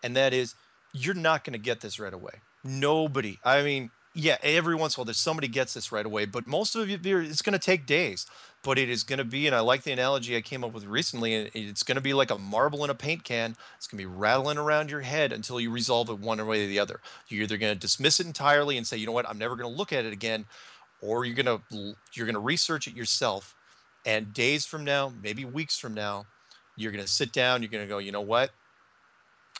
And that is, you're not going to get this right away. Nobody. I mean, yeah, every once in a while, there's somebody gets this right away. But most of you, it's going to take days. But it is going to be, and I like the analogy I came up with recently, and it's going to be like a marble in a paint can. It's going to be rattling around your head until you resolve it one way or the other. You're either going to dismiss it entirely and say, you know what, I'm never going to look at it again, or you're going to you're going to research it yourself. And days from now, maybe weeks from now, you're going to sit down. You're going to go, you know what?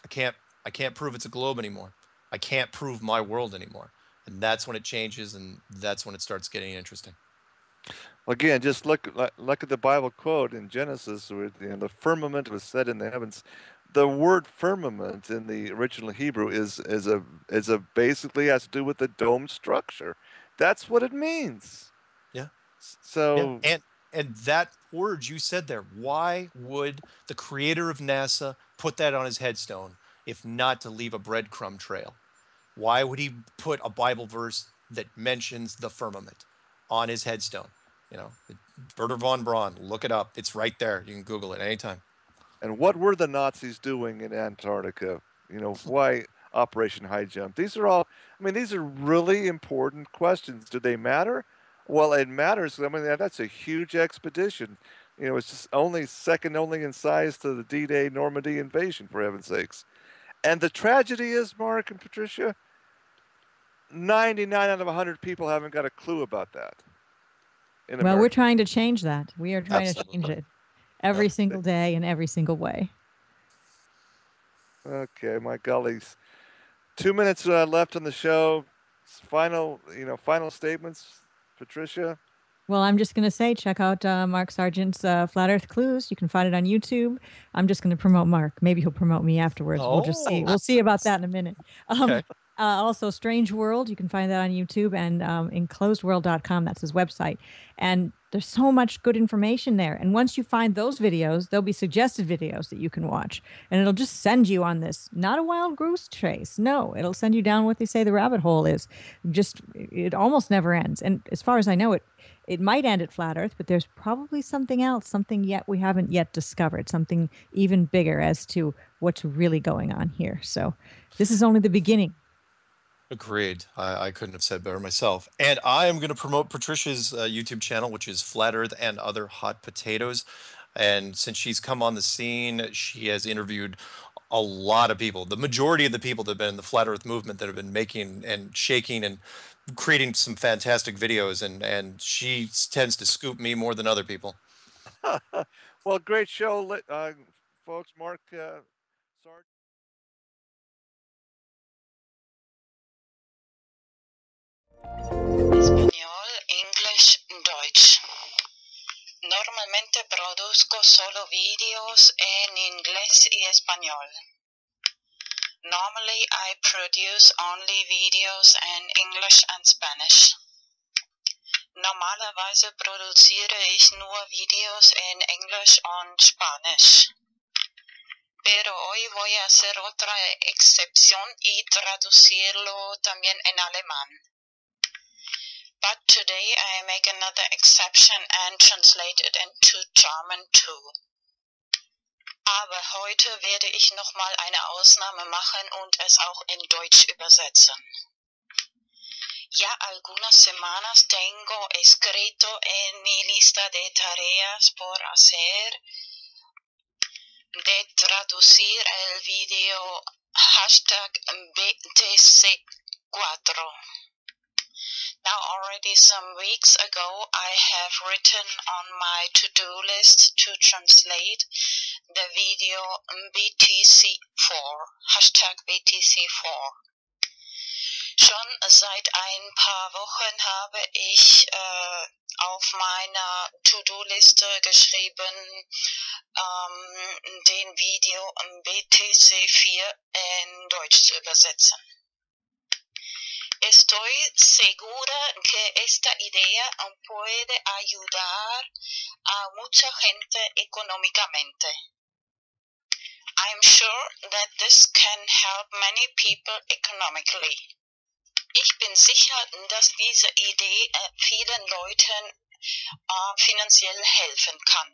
I can't, I can't prove it's a globe anymore. I can't prove my world anymore. And that's when it changes, and that's when it starts getting interesting. Well, again, just look, look at the Bible quote in Genesis, where, you know, the firmament was set in the heavens. The word firmament in the original Hebrew is, is, a, is a basically has to do with the dome structure. That's what it means. Yeah. So... Yeah. And And that word you said there, why would the creator of NASA put that on his headstone if not to leave a breadcrumb trail? Why would he put a Bible verse that mentions the firmament on his headstone? You know, Wernher von Braun, look it up. It's right there. You can Google it anytime. And what were the Nazis doing in Antarctica? You know, why? Operation High Jump. These are all, I mean, these are really important questions. Do they matter? Well, it matters. I mean, that's a huge expedition. You know, it's just only second only in size to the D Day Normandy invasion, for heaven's sakes. And the tragedy is, Mark and Patricia, ninety-nine out of a hundred people haven't got a clue about that. Well, America. We're trying to change that. We are trying Absolutely. to change it every Absolutely. single day in every single way. Okay, my gollies. Two minutes uh, left on the show. Final, you know, final statements, Patricia. Well, I'm just going to say, check out uh, Mark Sargent's uh, Flat Earth Clues. You can find it on YouTube. I'm just going to promote Mark. Maybe he'll promote me afterwards. Oh. We'll just see. We'll see about that in a minute. Um, okay. uh, also, Strange World. You can find that on YouTube, and um, enclosed world dot com. That's his website. And there's so much good information there. And once you find those videos, there'll be suggested videos that you can watch. And it'll just send you on this, not a wild goose chase. No, it'll send you down what they say the rabbit hole is. Just, it almost never ends. And as far as I know, it, it might end at Flat Earth, but there's probably something else, something yet we haven't yet discovered, something even bigger as to what's really going on here. So this is only the beginning. Agreed. I, I couldn't have said better myself. And I am going to promote Patricia's uh, YouTube channel, which is Flat Earth and Other Hot Potatoes. And since she's come on the scene, she has interviewed a lot of people. The majority of the people that have been in the Flat Earth movement that have been making and shaking and creating some fantastic videos, and and she tends to scoop me more than other people. Well, great show, uh, folks. Mark uh, Sargent. Español, English, Deutsch. Normalmente produzco solo videos en inglés y español. Normally, I produce only videos in English and Spanish. Normalerweise produziere ich nur Videos en Englisch und Spanisch. Pero hoy voy a hacer otra excepción y traducirlo también en alemán. But today I make another exception and translate it into German too. Aber heute werde ich nochmal eine Ausnahme machen und es auch in Deutsch übersetzen. Ya algunas semanas tengo escrito en mi lista de tareas por hacer de traducir el video hashtag B T C four. Now already some weeks ago I have written on my to-do list to translate the video B T C four, Hashtag B T C four. Schon seit ein paar Wochen habe ich äh, auf meiner To-Do-Liste geschrieben, ähm, den Video B T C vier in Deutsch zu übersetzen. Estoy segura que esta idea puede ayudar a mucha gente económicamente. I'm sure that this can help many people economically. Ich bin sicher, dass diese Idee vielen Leuten finanziell helfen kann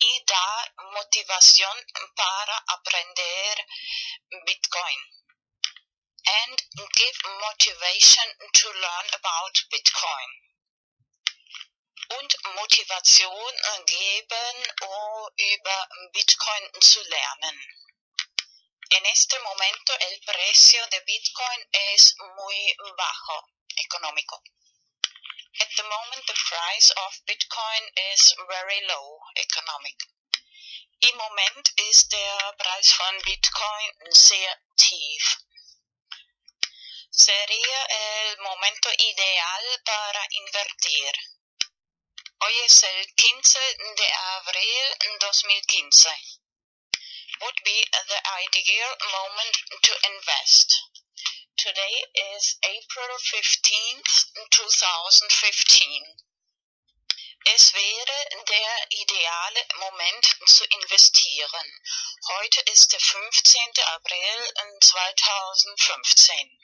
y da motivación para aprender Bitcoin and give motivation to learn about Bitcoin. Und Motivation geben, um über Bitcoin zu lernen. En este momento el precio de Bitcoin es muy bajo, económico. At the moment the price of Bitcoin is very low, economic. Im Moment ist der Preis von Bitcoin sehr tief. Sería el momento ideal para invertir. Hoy es el quince de abril dos mil quince. Would be the ideal moment to invest. Today is April fifteenth, twenty fifteen. Es wäre der ideale Moment zu investieren. Heute ist der fünfzehnte April zweitausendfünfzehn.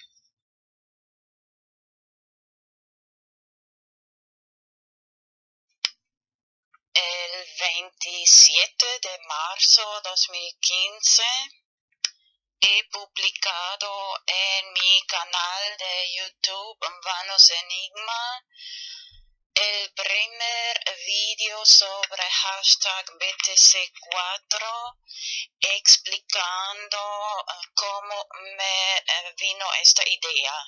El veintisiete de marzo dos mil quince he publicado en mi canal de YouTube Vanos Enigma el primer vídeo sobre hashtag B T C cuatro explicando cómo me vino esta idea.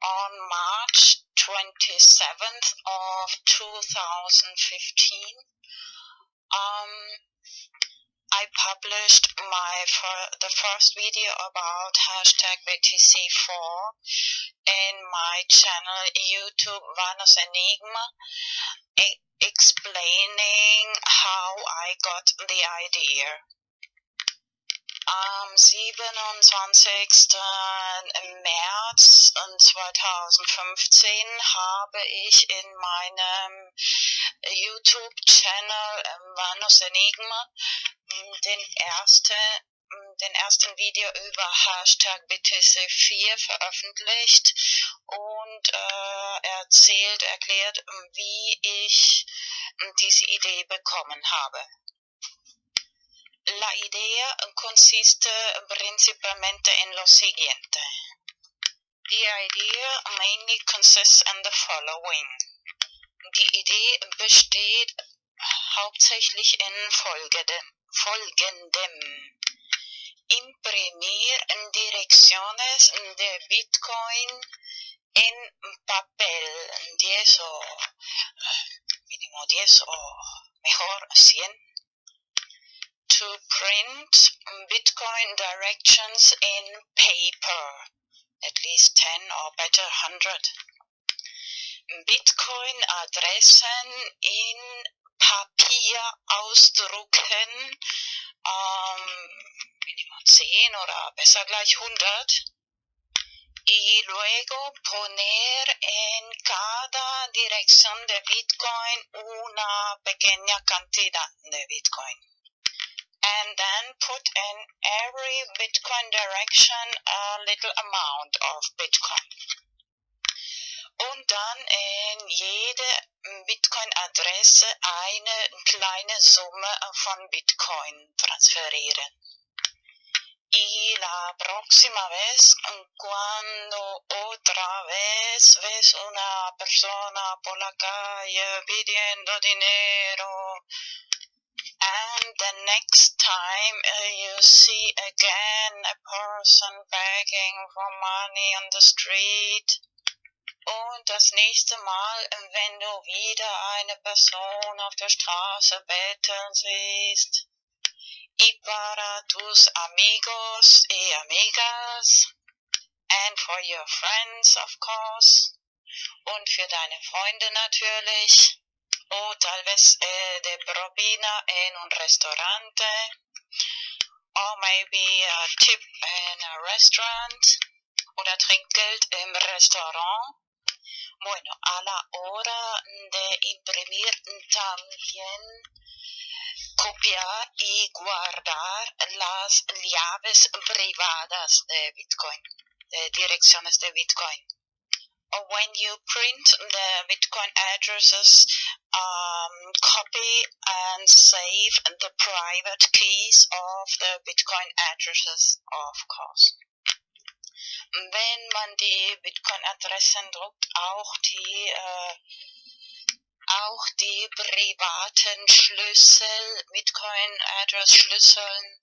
On March twenty-seventh of two thousand fifteen, um, I published my fir the first video about hashtag B T C four in my channel YouTube Vanos Enigma, e explaining how I got the idea. Am siebenundzwanzigsten März zweitausendfünfzehn habe ich in meinem YouTube-Channel Vanos Enigma den ersten, den ersten Video über Hashtag B T C vier veröffentlicht und äh, erzählt, erklärt, wie ich diese Idee bekommen habe. La idea consiste principalmente en lo siguiente. The idea mainly consists in the following. Die Idee besteht hauptsächlich in folgendem. folgendem. Imprimir direcciones de Bitcoin en papel. diez o, mínimo diez o mejor cien. To print Bitcoin directions in paper, at least ten or better one hundred. Bitcoin Adressen in Papier ausdrucken, ähm, minimal zehn oder besser gleich hundert. Y luego poner en cada dirección de Bitcoin una pequeña cantidad de Bitcoin. And then put in every Bitcoin direction a little amount of Bitcoin. Und dann in jede Bitcoin-Adresse eine kleine Summe von Bitcoin transferieren. Y la próxima vez, cuando otra vez ves una persona por la calle pidiendo dinero, and the next time uh, you see again a person begging for money on the street. Und das nächste Mal, wenn du wieder eine Person auf der Straße betteln siehst. Y para tus amigos y amigas. And for your friends, of course. Und für deine Freunde natürlich. O tal vez eh, de propina en un restaurante, or maybe a tip in a restaurant, oder Trinkgeld im Restaurant. Bueno, a la hora de imprimir también, copiar y guardar las llaves privadas de Bitcoin, de direcciones de Bitcoin. When you print the Bitcoin addresses, um, copy and save the private keys of the Bitcoin addresses, of course. Wenn man die Bitcoin-Adressen druckt, auch die, äh, auch die privaten Schlüssel, Bitcoin-Adress-Schlüsseln,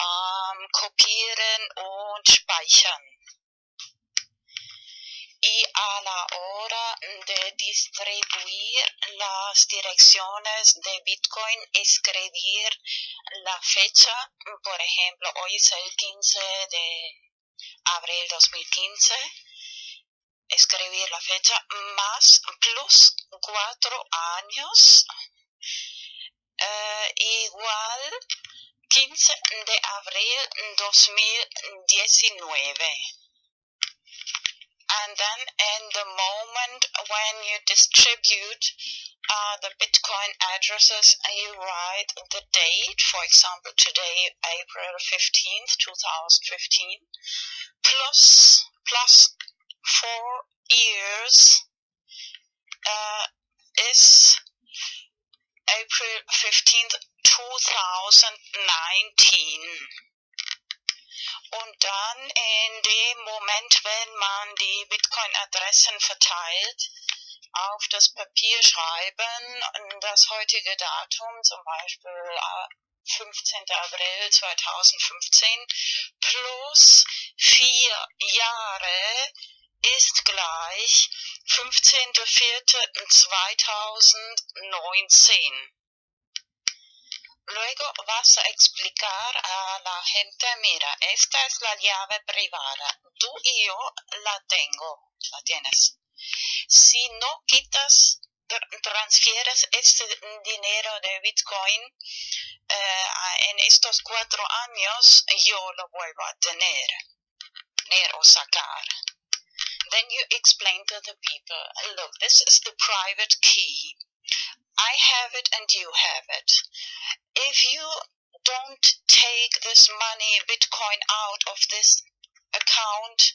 ähm, kopieren und speichern. Y a la hora de distribuir las direcciones de Bitcoin, escribir la fecha, por ejemplo, hoy es el quince de abril dos mil quince, escribir la fecha más plus cuatro años, eh, igual quince de abril dos mil diecinueve. And then in the moment when you distribute uh, the Bitcoin addresses, you write the date, for example, today, April fifteenth, two thousand fifteen, plus, plus four years uh, is April fifteenth, two thousand nineteen. Und dann in dem Moment, wenn man die Bitcoin-Adressen verteilt, auf das Papier schreiben, das heutige Datum, zum Beispiel fünfzehnter April zweitausendfünfzehn, plus vier Jahre ist gleich fünfzehnter vierter zweitausendneunzehn. Luego vas a explicar a la gente, mira, esta es la llave privada, tú y yo la tengo, la tienes. Si no quitas, transfieres este dinero de Bitcoin eh, en estos cuatro años, yo lo vuelvo a tener, tener o sacar. Then you explain to the people, look, this is the private key. I have it and you have it. If you don't take this money, Bitcoin, out of this account,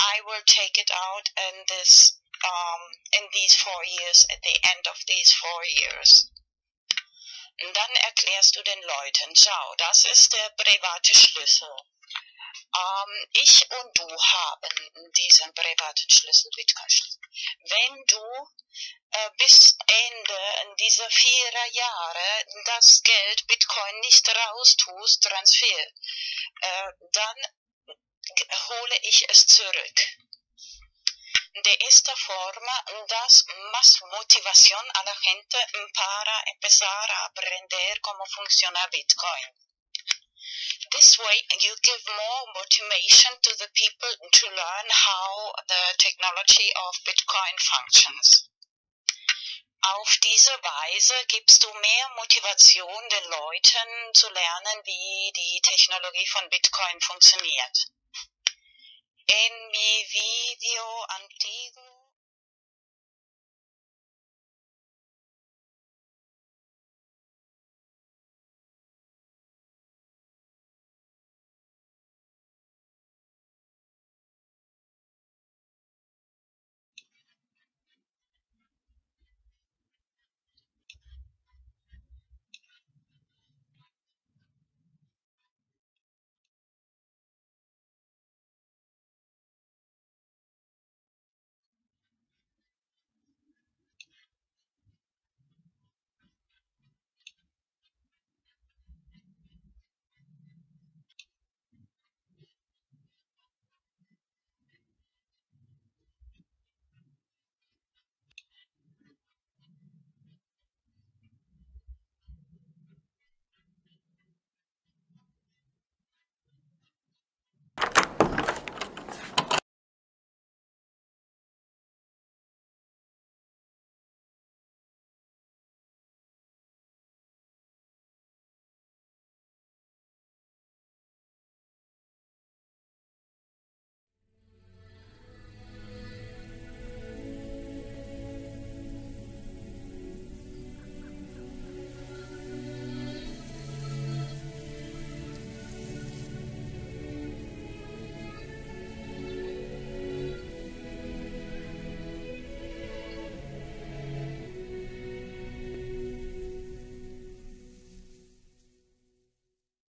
I will take it out in this, um, in these four years, at the end of these four years. Und dann erklärst du den Leuten, schau, das ist der private Schlüssel. Ähm, ich und du haben diesen privaten Schlüssel, Bitcoin-Schlüssel. Wenn du äh, bis Ende dieser vier Jahre das Geld, Bitcoin, nicht raustust, Transfer, äh, dann hole ich es zurück. De esta forma das más motivación a la gente para empezar a aprender cómo funciona Bitcoin. This way you give more motivation to the people to learn how the technology of Bitcoin functions. Auf diese Weise gibst du mehr Motivation den Leuten zu lernen, wie die Technologie von Bitcoin funktioniert. En mi video antiguo